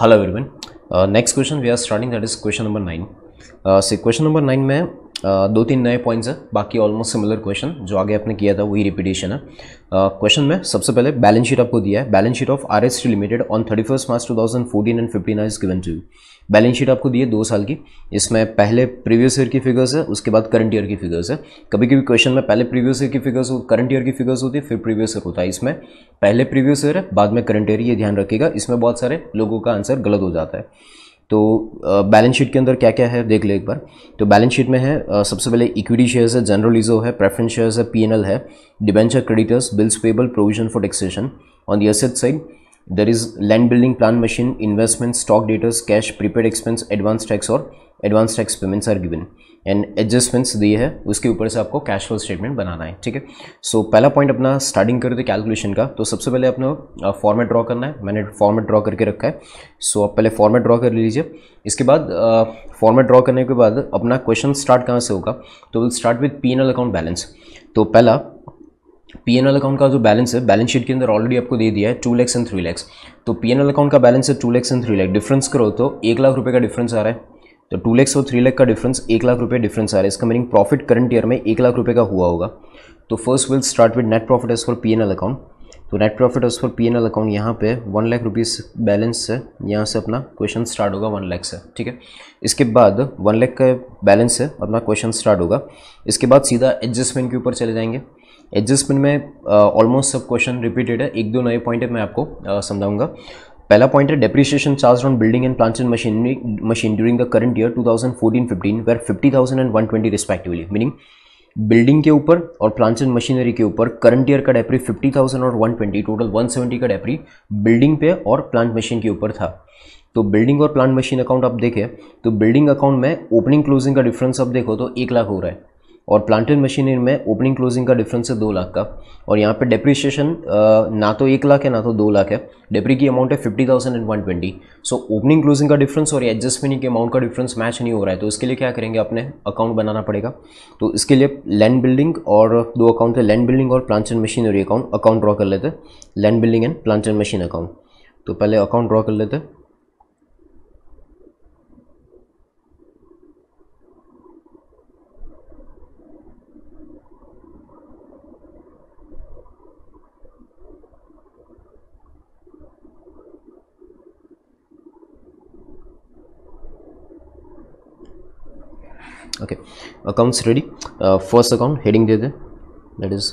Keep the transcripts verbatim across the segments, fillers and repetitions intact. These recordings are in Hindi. hello everyone. Uh, next question we are starting, that is question number nine. Uh, so question number nine में uh, दो तीन नए पॉइंट्स हैं, बाकी ऑलमोस्ट सिमिलर क्वेश्चन जो आगे आपने किया था वही रिपीटेशन है. क्वेश्चन uh, में सबसे पहले बैलेंस शीट आपको दिया है. Balance sheet of R S T limited on thirty first March two thousand fourteen and fifteen is given to you. Balance sheet आपको दी है दो साल की, इसमें पहले प्रीवियस ईयर की फिगर्स है, उसके बाद करंट ईयर की फिगर्स है. कभी कभी क्वेश्चन में पहले प्रीवियस ईयर की फिगर्स हो, करंट ईयर की फिगर्स होती है, फिर प्रीवियस ईयर होता है. इसमें पहले प्रीवियस ईयर है, बाद में करंट ईयर. ये ध्यान रखिएगा, इसमें बहुत सारे लोगों का आंसर गलत हो जाता है. तो बैलेंस शीट के अंदर क्या क्या है देख ले एक बार. तो बैलेंस शीट में है सबसे पहले इक्विटी शेयर्स है, जनरल रिजर्व है, प्रेफरेंस शेयर्स है, पीएनएल है, debenture creditors, bills payable, provision for taxation. On the asset side there is land building, plant machine, investment, stock debtors, cash, prepaid expense, advance tax और advance tax payments are given and adjustments दिए है. उसके ऊपर से आपको cash flow statement बनाना है, ठीक है. सो पहला पॉइंट अपना स्टार्टिंग करते कैलकुलेशन का. तो सबसे पहले आपने फॉर्मेट ड्रॉ करना है, मैंने फॉर्मेट ड्रॉ करके रखा है. सो आप पहले फॉर्मेट ड्रॉ कर लीजिए. इसके बाद फॉर्मेट ड्रॉ करने के बाद अपना क्वेश्चन स्टार्ट कहाँ से होगा, तो will start with P N L account balance. तो पहला पीएनएल अकाउंट का जो बैलेंस है, बैलेंस शीट के अंदर ऑलरेडी आपको दे दिया है two lakhs and three lakhs. तो पीएनएल अकाउंट का बैलेंस है two lakhs and three lakhs. Difference करो तो एक लाख रुपए का डिफरेंस आ रहा है. तो टू लैक्स और थ्री लैक्स का डिफरेंस एक लाख रुपए डिफरेंस आ रहा है. इसका मीनिंग प्रॉफिट करंट ईयर में एक लाख रुपये का हुआ होगा. तो first will start with net profit as for PNL account. तो net profit as for PNL account यहाँ पे वन लाख रुपीज़ बैलेंस है. यहाँ से अपना क्वेश्चन स्टार्ट होगा, वन लाख से, ठीक है. इसके बाद वन लाख का बैलेंस से अपना क्वेश्चन स्टार्ट होगा. इसके बाद सीधा एडजस्टमेंट के ऊपर चले जाएंगे. एडजस्टमेंट में ऑलमोस्ट uh, सब क्वेश्चन रिपीटेड है. एक दो नए पॉइंट मैं आपको uh, समझाऊंगा. पहला पॉइंट है depreciation charge on building and plants and machinery machine during the current year two thousand fourteen fifteen were fifty thousand and one twenty respectively. Meaning building के ऊपर और प्लांट्स एंड मशीनरी के ऊपर करंट ईयर का डेप्री फिफ्टी थाउजेंड और one twenty total one seventy का डेप्री बिल्डिंग पे और प्लांट मशीन के ऊपर था. तो बिल्डिंग और प्लांट मशीन अकाउंट आप देखें तो बिल्डिंग अकाउंट में ओपनिंग क्लोजिंग का डिफरेंस आप देखो तो एक लाख हो रहा है, और प्लांट एंड मशीनरी में ओपनिंग क्लोजिंग का डिफरेंस है दो लाख का. और यहाँ पे डेप्रिसिएशन ना तो एक लाख है ना तो दो लाख है. डेप्री की अमाउंट है fifty thousand and one twenty. So opening closing का डिफरेंस और एडजस्टमेंट के अमाउंट का डिफरेंस मैच नहीं हो रहा है. तो इसके लिए क्या करेंगे, अपने अकाउंट बनाना पड़ेगा. तो इसके लिए लैंड बिल्डिंग और दो अकाउंट है, लैंड बिल्डिंग और plant and machinery account. Account draw कर लेते हैं, land building and plant and machine account. तो पहले अकाउंट ड्रॉ कर लेते हैं. Okay, accounts ready. First account heading दे दे, that is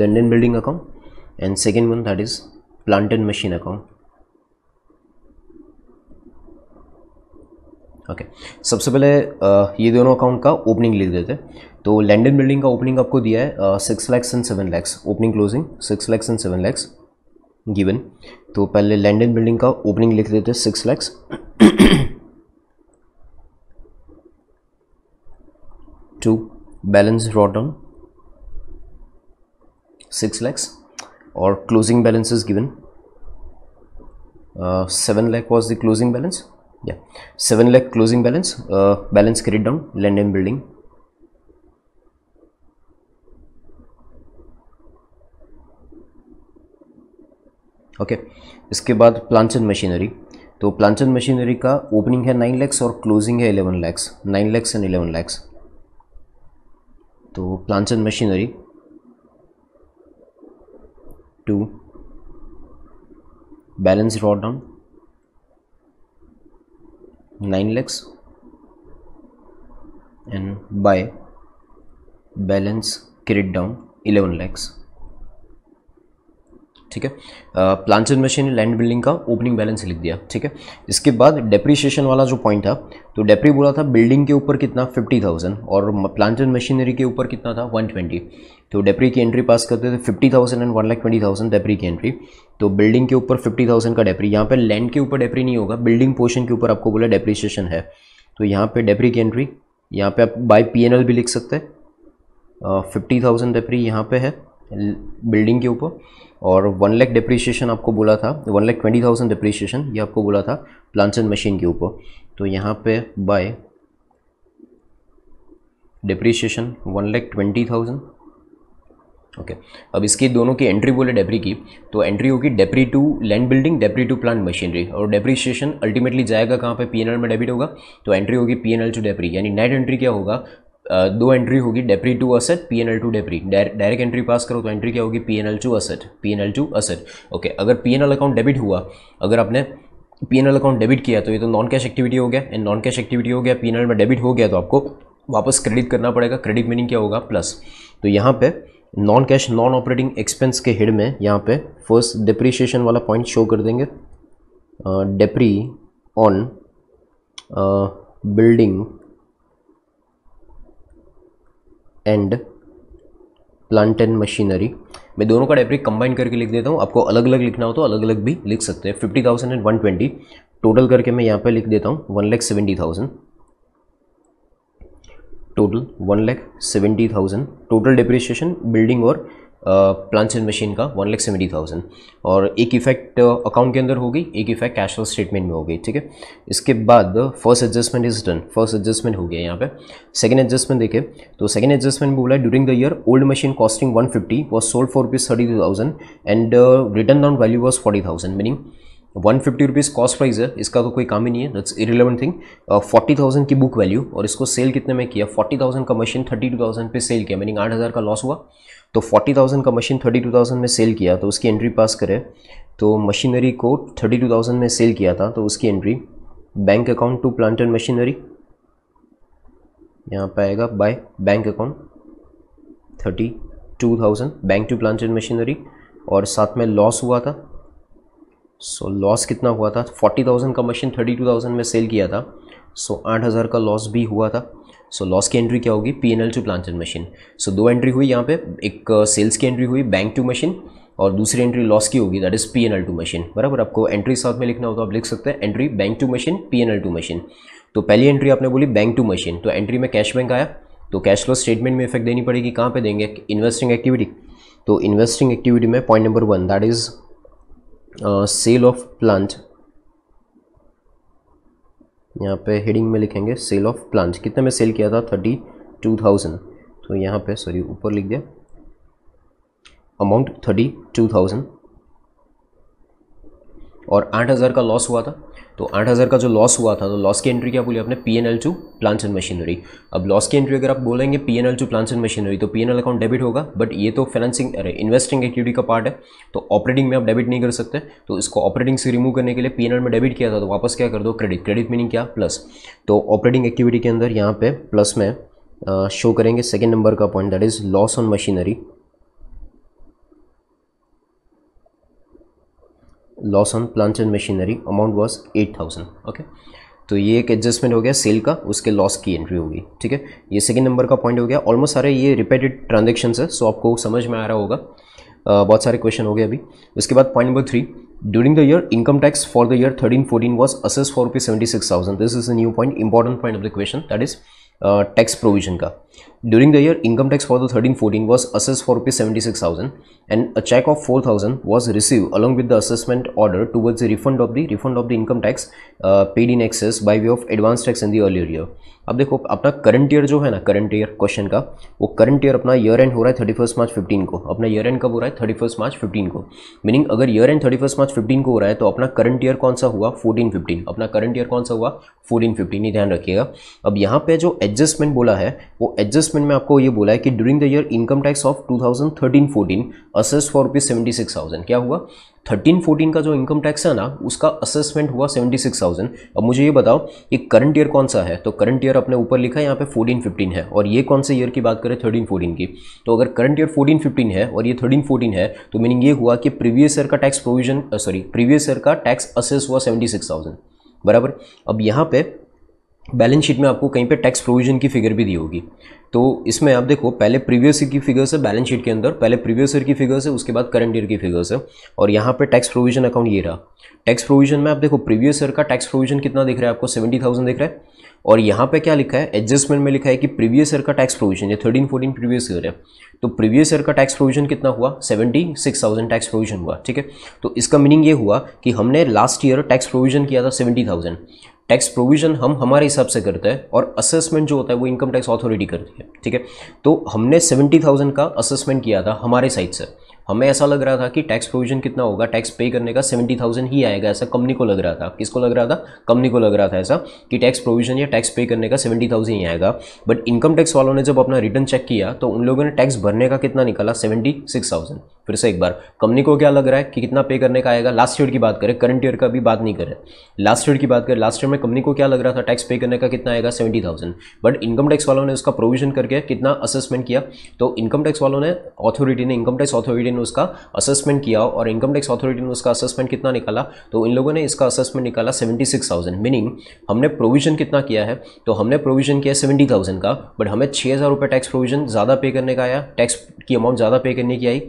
land and building account and second one that is plant and machine account. Okay, सबसे पहले ये दोनों अकाउंट का ओपनिंग लिख देते हैं. तो लंडन बिल्डिंग का ओपनिंग आपको दिया है six lakhs and seven lakhs, opening closing six lakhs and seven lakhs given. तो पहले लैंडन बिल्डिंग का ओपनिंग लिख देते हैं six lakhs. To balance draw down six lakhs और closing balance is given seven lakh was the closing balance. या seven lakh closing balance, balance carried down land and building. Okay okay. इसके बाद प्लांट्स एंड मशीनरी. तो प्लांट्स एंड मशीनरी का ओपनिंग है नाइन लैक्स और क्लोजिंग है eleven lakhs, nine lakhs and eleven lakhs. तो plants and machinery to balance draw down nine lakhs and by balance credit down eleven lakhs, ठीक है. Plants and machine land building का ओपनिंग बैलेंस लिख दिया, ठीक है. इसके बाद डेप्रिसिएशन वाला जो पॉइंट था, तो डेप्री बोला था बिल्डिंग के ऊपर कितना फिफ्टी थाउजेंड और प्लांट्स एंड मशीनरी के ऊपर कितना था वन ट्वेंटी. तो डेप्री की एंट्री पास करते थे fifty thousand and one lakh twenty thousand depri की एंट्री. तो बिल्डिंग के ऊपर फिफ्टी थाउजेंड का डेप्री, यहाँ पे लैंड के ऊपर डेप्री नहीं होगा, बिल्डिंग पोर्शन के ऊपर आपको बोला डेप्रिसिएशन है. तो यहाँ पे डेप्री की एंट्री, यहाँ पे आप बाय पी एन एल भी लिख सकते हैं. फिफ्टी थाउजेंड डेप्री यहाँ पे है बिल्डिंग के ऊपर, और वन लाख डिप्रिसिएशन आपको बोला था, one lakh twenty thousand depreciation ये आपको बोला था प्लांट्स एंड मशीन के ऊपर. तो यहाँ पे by depreciation one lakh twenty thousand okay okay. अब इसकी दोनों की एंट्री बोले डेप्री की, तो एंट्री होगी डेप्री to land building, डेप्री to plant machinery, और डेप्रीशिएशन अल्टीमेटली जाएगा कहाँ पे, पीएनएल में डेबिट होगा, तो एंट्री होगी पीएनएल टू डेप्री, यानी नेट एंट्री क्या होगा, आ, दो एंट्री होगी डेप्री to asset, PNL to डेप्री, direct entry pass करो तो एंट्री क्या होगी, PNL to asset, PNL to asset okay. अगर पीएनएल अकाउंट डेबिट हुआ, अगर आपने पीएनएल अकाउंट डेबिट किया तो ये तो नॉन कैश एक्टिविटी हो गया, एंड नॉन कैश एक्टिविटी हो गया, पीएनएल में डेबिट हो गया तो आपको वापस क्रेडिट करना पड़ेगा, क्रेडिट मीनिंग क्या होगा प्लस। तो यहाँ पे non cash non operating expense के हेड में यहाँ पे फर्स्ट डिप्रिसिएशन वाला पॉइंट शो कर देंगे, डेप्री on building and plant and machinery, मैं दोनों का डेप्री कंबाइन करके लिख देता हूँ, आपको अलग अलग लिखना हो तो अलग अलग भी लिख सकते हैं, fifty thousand and one twenty total करके मैं यहाँ पे लिख देता हूँ one lakh seventy thousand total, one lakh seventy thousand total depreciation building और प्लांट्स एंड मशीन का वन लैख सेवेंटी थाउजेंड, और एक इफेक्ट अकाउंट के अंदर होगी, एक इफेक्ट कैश फ्लो स्टेटमेंट में होगी, ठीक है। इसके बाद first adjustment is done, first adjustment हो गया। यहाँ पे सेकंड एडजस्टमेंट देखे तो सेकंड एडजस्टमेंट में बोला है during the year old machine costing one fifty was sold for rupees thirty two thousand and return down value was forty thousand, meaning one fifty rupees cost price है, इसका तो कोई काम ही नहीं है, that's irrelevant thing. Forty thousand की बुक वैल्यू और इसको सेल कितने में किया, फोर्टी थाउजेंड का मशीन थर्टी टू थाउजेंड पे सेल किया, मीनिंग आठ हज़ार का लॉस हुआ, तो फोर्टी थाउजेंड का मशीन थर्टी टू थाउजेंड में सेल किया तो उसकी एंट्री पास करें, तो मशीनरी को थर्टी टू थाउजेंड में सेल किया था तो उसकी entry bank account to plant and machinery, यहाँ पर आएगा by bank account thirty two thousand bank to plant and machinery, और साथ में लॉस हुआ था, सो so, लॉस कितना हुआ था, फोर्टी थाउजेंड का मशीन थर्टी टू थाउजेंड में सेल किया था, सो so, एट थाउजेंड का लॉस भी हुआ था, सो so, लॉस की एंट्री क्या होगी, PNL to plant and machine. So दो एंट्री हुई यहाँ पे, एक सेल्स uh, की एंट्री हुई बैंक टू मशीन और दूसरी एंट्री लॉस की होगी, that is PNL to machine, बराबर। आपको एंट्री साथ में लिखना हो तो आप लिख सकते हैं entry bank to machine, PNL to machine. तो पहली एंट्री आपने बोली बैंक टू मशीन, तो एंट्री में कैश बैंक आया, तो कैश फ्लो स्टेटमेंट में इफेक्ट देनी पड़ेगी, कहाँ पे देंगे, इन्वेस्टिंग एक्टिविटी, तो इन्वेस्टिंग एक्टिविटी में point number one that is sale of plant, यहाँ पे हेडिंग में लिखेंगे सेल ऑफ प्लांट, कितने में सेल किया था, थर्टी टू थाउजेंड, तो यहाँ पे सॉरी ऊपर लिख दिया अमाउंट थर्टी टू थाउजेंड, और एट थाउजेंड का लॉस हुआ था, तो एट थाउजेंड का जो लॉस हुआ था तो लॉस की एंट्री क्या बोली आपने, PNL to plants and machinery. अब लॉस की एंट्री अगर आप बोलेंगे PNL to plants and machinery तो पीएनएल अकाउंट डेबिट होगा, बट ये तो फाइनेंसिंग अरे इन्वेस्टिंग एक्टिविटी का पार्ट है, तो ऑपरेटिंग में आप डेबिट नहीं कर सकते, तो इसको ऑपरेटिंग से रिमूव करने के लिए पीएनएल में डेबिट किया था तो वापस क्या कर दो, क्रेडिट, क्रेडिट मीनिंग क्या प्लस। तो ऑपरेटिंग एक्टिविटी के अंदर यहाँ पे प्लस में आ, शो करेंगे सेकेंड नंबर का point that is loss on machinery, loss on plant and machinery amount was eight thousand, okay. तो ये एक एडजस्टमेंट हो गया सेल का, उसके लॉस की एंट्री होगी, ठीक है। ये सेकंड नंबर का पॉइंट हो गया। ऑलमोस्ट सारे ये रिपीटेड ट्रांजेक्शन्स है, सो आपको समझ में आ रहा होगा, आ, बहुत सारे क्वेश्चन हो गए अभी। उसके बाद point number three, during the year income tax for the year thirteen fourteen was assessed for rupees seventy six thousand, this is a new point, important point of the question that is tax provision का। During the year income tax for the thirteen fourteen was assess for rupees seventy six thousand and a cheque of four thousand was receive along with the assessment order towards the refund of the refund of the income tax paid in excess by way of advance tax in the earlier year. अब देखो अपना करंट ईयर जो है ना, करंट ईयर क्वेश्चन का, वो करंट ईयर अपना ईयर एंड हो रहा है थर्टी फर्स्ट मार्च फिफ्टीन को, अपना ईयर एंड कब हो रहा है, थर्टी फर्स्ट मार्च फिफ्टीन को, मीनिंग अगर year end thirty first March fifteen को हो रहा है तो अपना करंट ईयर कौन सा हुआ, फोर्टीन फिफ्टीन, अपना करंट ईयर कौन सा हुआ, फोर्टीन फिफ्टीन, ये ध्यान रखिएगा। अब यहाँ पे जो एडजस्टमेंट बोला है, वो एडजस्टमेंट में आपको ये बोला है कि during the year income tax of two thousand thirteen fourteen assess for rupees seventy six thousand, क्या हुआ, थर्टीन फोर्टीन का जो इनकम टैक्स है ना उसका असेसमेंट हुआ सेवेंटी सिक्स थाउजेंड। अब मुझे ये बताओ कि करंट ईयर कौन सा है, तो करंट ईयर अपने ऊपर लिखा है यहाँ पे फोर्टीन फिफ्टीन है, और ये कौन से ईयर की बात करें, थर्टीन फोर्टीन की, तो अगर करंट ईयर फोर्टीन फिफ्टीन है और ये थर्टीन फोर्टीन है तो मीनिंग ये हुआ कि प्रीवियस ईयर का tax provision sorry previous year का टैक्स असेस हुआ सेवेंटी सिक्स थाउजेंड, बराबर। अब यहाँ पे बैलेंस शीट में आपको कहीं पे टैक्स प्रोविजन की फिगर भी दी होगी, तो इसमें आप देखो पहले प्रीवियस ईयर की फिगर्स है बैलेंस शीट के अंदर, पहले प्रीवियस ईयर की फिगर्स है, उसके बाद करंट ईयर की फिगर्स है, और यहाँ पे टैक्स प्रोविजन अकाउंट ये रहा। टैक्स प्रोविजन में आप देखो प्रीवियस ईयर का टैक्स प्रोविजन कितना दिख रहा है आपको, सेवेंटी थाउजेंड दिख रहा है, और यहाँ पे क्या लिखा है एडजस्टमेंट में लिखा है कि प्रीवियस ईयर का टैक्स प्रोविजन, ये थर्टीन फोर्टीन प्रीवियस ईयर है, तो प्रीवियस ईयर का टैक्स प्रोविजन कितना हुआ, seventy six thousand tax provision हुआ, ठीक है। तो इसका मीनिंग ये हुआ कि हमने लास्ट ईयर टैक्स प्रोविजन किया था सेवेंटी थाउजेंड, टैक्स प्रोविजन हम हमारे हिसाब से करते हैं और असेसमेंट जो होता है वो इनकम टैक्स अथॉरिटी करती है, ठीक है। तो हमने सेवेंटी थाउजेंड का असेसमेंट किया था हमारे साइड से, हमें ऐसा लग रहा था कि टैक्स प्रोविजन कितना होगा, टैक्स पे करने का सेवेंटी थाउजेंड ही आएगा, ऐसा कंपनी को लग रहा था। किसको लग रहा था? कंपनी को लग रहा था ऐसा कि टैक्स प्रोविजन या टैक्स पे करने का सेवेंटी थाउजेंड ही आएगा। बट इनकम टैक्स वालों ने जब अपना रिटर्न चेक किया तो उन लोगों ने टैक्स भरने का कितना निकाला, सेवेंटी सिक्स थाउजेंड। फिर से एक बार, कंपनी को क्या लग रहा है कि कितना पे करने का आएगा, लास्ट ईयर की बात करें, करंट ईयर का भी बात नहीं करें, लास्ट ईयर की बात करें, लास्ट ईयर में कंपनी को क्या लग रहा था टैक्स पे करने का कितना आएगा, seventy thousand. But income tax वालों ने उसका प्रोविजन करके कितना असेसमेंट किया, तो इनकम टैक्स वालों ने, अथॉरिटी ने, इनकम टैक्स अथॉरिटी ने उसका असेसमेंट किया और इनकम टैक्स अथॉरिटी ने उसका असेसमेंट कितना निकाला, तो इन लोगों ने इसका असेसमेंट निकाला सेवेंटी सिक्स थाउजेंड। मीनिंग हमने प्रोविजन कितना किया है, तो हमने प्रोविजन किया सेवेंटी थाउजेंड का, बट हमें छः हज़ार रुपये टैक्स प्रोविजन ज़्यादा पे करने का आया, टैक्स की अमाउंट ज़्यादा पे करने की आई।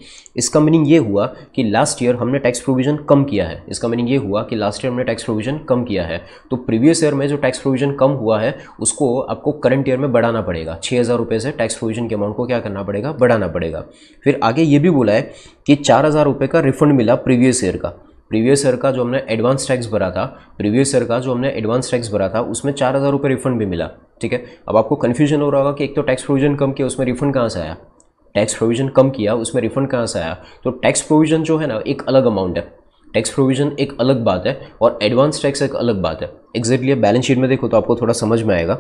इसका मीनिंग ये हुआ कि लास्ट ईयर हमने टैक्स प्रोविजन कम किया है, इसका मीनिंग ये हुआ कि लास्ट ईयर हमने टैक्स प्रोविजन कम किया है। तो प्रीवियस ईयर में जो टैक्स प्रोविजन कम हुआ है उसको आपको करंट ईयर में बढ़ाना पड़ेगा, छः हज़ार रुपये से टैक्स प्रोविजन के अमाउंट को क्या करना पड़ेगा, बढ़ाना पड़ेगा। फिर आगे ये भी बोला है कि चार हज़ार रुपये का रिफंड मिला प्रीवियस ईयर का, प्रीवियस ईयर का जो हमने एडवांस टैक्स भरा था, प्रीवियस ईयर का जो हमने एडवांस टैक्स भरा था उसमें चार हज़ार रुपये रिफंड भी मिला, ठीक है। अब आपको कन्फ्यूजन हो रहा होगा कि एक तो टैक्स प्रोविजन कम किया उसमें रिफंड कहाँ से आया, टैक्स प्रोविजन कम किया उसमें रिफंड कहाँ से आया। तो टैक्स प्रोविजन जो है ना एक अलग अमाउंट है, टैक्स प्रोविजन एक अलग बात है और एडवांस टैक्स एक अलग बात है। एक्जैक्टली बैलेंस शीट में देखो तो आपको थोड़ा समझ में आएगा।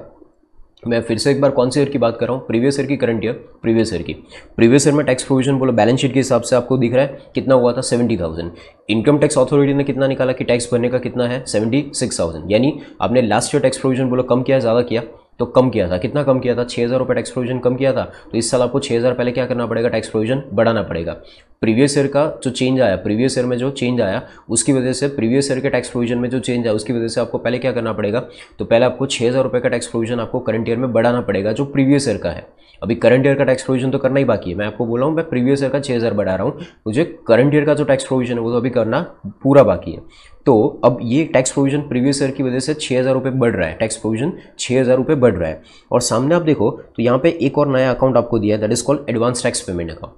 मैं फिर से एक बार कौन से ईयर की बात कर रहा हूँ, प्रीवियस ईयर की, करंट ईयर, प्रीवियस ईयर की। प्रीवियस ईयर में टैक्स प्रोविजन बोलो बैलेंस शीट के हिसाब से आपको दिख रहा है कितना हुआ था, seventy thousand. Income tax authority ने कितना निकाला कि टैक्स भरने का कितना है, सेवेंटी सिक्स थाउजेंड। यानी आपने लास्ट ईयर टैक्स प्रोविजन बोलो कम किया, ज़्यादा किया, तो कम किया था, कितना कम किया था, छः हज़ार रुपये टैक्स प्रोविजन कम किया था। तो इस साल आपको छः हज़ार पहले क्या करना पड़ेगा, टैक्स प्रोविजन बढ़ाना पड़ेगा। प्रीवियस ईयर का जो चेंज आया, प्रीवियस ईयर में जो चेंज आया उसकी वजह से, प्रीवियस ईयर के टैक्स प्रोविजन में जो चेंज आया उसकी वजह से आपको पहले क्या करना पड़ेगा, तो पहले आपको छः हज़ार रुपये का टैक्स प्रोविजन आपको करंट ईयर में बढ़ाना पड़ेगा जो प्रीवियस ईयर का है। अभी करंट ईयर का टैक्स प्रोविजन तो करना ही बाकी है, मैं आपको बोला हूँ मैं प्रीवियस ईयर का छः हज़ार बढ़ा रहा हूँ, मुझे करंट ईयर का जो टैक्स प्रोविजन है वो तो अभी करना पूरा बाकी है। तो अब ये टैक्स प्रोविजन प्रीवियस ईयर की वजह से छः हज़ार रुपये बढ़ रहा है, टैक्स प्रोविजन छः हज़ार रुपये बढ़ रहा है। और सामने आप देखो तो यहाँ पे एक और नया अकाउंट आपको दिया है, that is called advance tax payment account.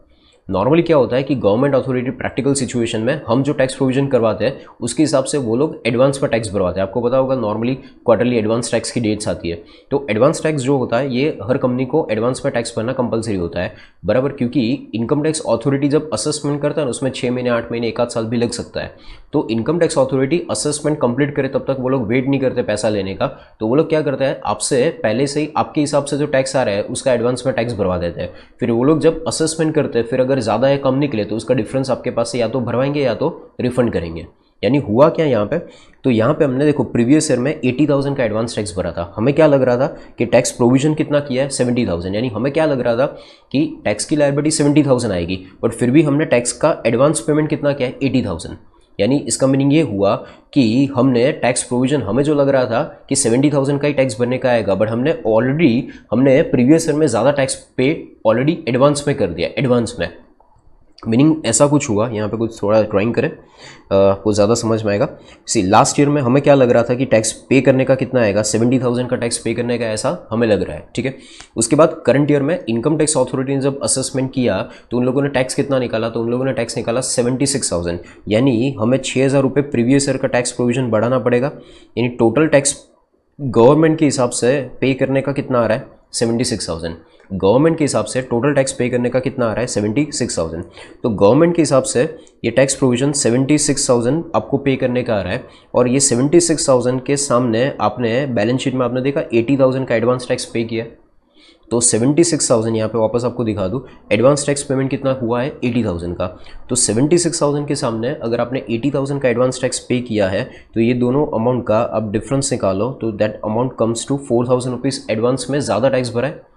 Normally क्या होता है कि गवर्नमेंट अथॉरिटी प्रैक्टिकल सिचुएशन में हम जो टैक्स प्रोविजन करवाते हैं उसके हिसाब से वो लोग एडवांस पर टैक्स भरवाते हैं। आपको पता होगा नॉर्मली क्वार्टरली एडवांस टैक्स की डेट्स आती है, तो एडवांस टैक्स जो होता है ये हर कंपनी को एडवांस पर टैक्स भरना कंपलसरी होता है, बराबर। क्योंकि इनकम टैक्स अथॉरिटी जब असेसमेंट करता है ना उसमें छः महीने, आठ महीने, एक आध साल भी लग सकता है। तो income tax authority assessment complete करे तब तक वो लोग वेट नहीं करते पैसा लेने का, तो वो लोग क्या करते हैं आपसे पहले से ही आपके हिसाब से जो टैक्स आ रहा है उसका एडवांस में टैक्स भरवा देते हैं। फिर वो लोग जब असेसमेंट करते हैं फिर अगर ज़्यादा या कम निकले तो उसका डिफरेंस आपके पास से या तो भरवाएंगे या तो रिफंड करेंगे। यानी हुआ क्या यहाँ पे, तो यहाँ पे हमने देखो प्रीवियस ईयर में एटी थाउजेंड का एडवांस टैक्स भरा था, हमें क्या लग रहा था कि टैक्स प्रोविजन कितना किया है, सेवेंटी थाउजेंड। यानी हमें क्या लग रहा था कि टैक्स की लायबिलिटी सेवेंटी थाउजेंड आएगी, बट फिर भी हमने टैक्स का एडवांस पेमेंट कितना किया है, एटी थाउजेंड। यानी इसका मीनिंग ये हुआ कि हमने टैक्स प्रोविजन, हमें जो लग रहा था कि सेवेंटी थाउजेंड का ही टैक्स भरने का आएगा, बट हमने ऑलरेडी हमने प्रीवियस ईयर में ज़्यादा टैक्स पे ऑलरेडी एडवांस में कर दिया, एडवांस में। मीनिंग ऐसा कुछ हुआ, यहाँ पे कुछ थोड़ा ड्राइंग करें आपको ज़्यादा समझ में आएगा। सी लास्ट ईयर में हमें क्या लग रहा था कि टैक्स पे करने का कितना आएगा, सेवेंटी थाउजेंड का टैक्स पे करने का ऐसा हमें लग रहा है, ठीक है। उसके बाद करंट ईयर में इनकम टैक्स अथॉरिटी ने जब असेसमेंट किया तो उन लोगों ने टैक्स कितना निकाला, तो उन लोगों ने टैक्स निकाला सेवेंटी सिक्स थाउजेंड। यानी हमें छः हज़ार रुपये प्रीवियस ईयर का टैक्स प्रोविजन बढ़ाना पड़ेगा। यानी टोटल टैक्स गवर्नमेंट के हिसाब से पे करने का कितना आ रहा है, सेवेंटी सिक्स थाउजेंड। गवर्नमेंट के हिसाब से टोटल टैक्स पे करने का कितना आ रहा है, सेवेंटी सिक्स थाउजेंड। तो गवर्नमेंट के हिसाब से ये tax provision seventy six thousand आपको पे करने का आ रहा है। और ये सेवेंटी सिक्स थाउजेंड के सामने आपने बैलेंस शीट में आपने देखा एटी थाउजेंड का एडवांस टैक्स पे किया, तो सेवेंटी सिक्स थाउजेंड यहाँ पे वापस आपको दिखा दूँ, एडवांस टैक्स पेमेंट कितना हुआ है, एटी थाउजेंड का। तो सेवेंटी सिक्स थाउजेंड के सामने अगर आपने एटी थाउजेंड का एडवांस टैक्स पे किया है तो ये दोनों अमाउंट का आप डिफरेंस निकालो, तो that amount comes to four thousand rupees advance में ज़्यादा टैक्स भरा है।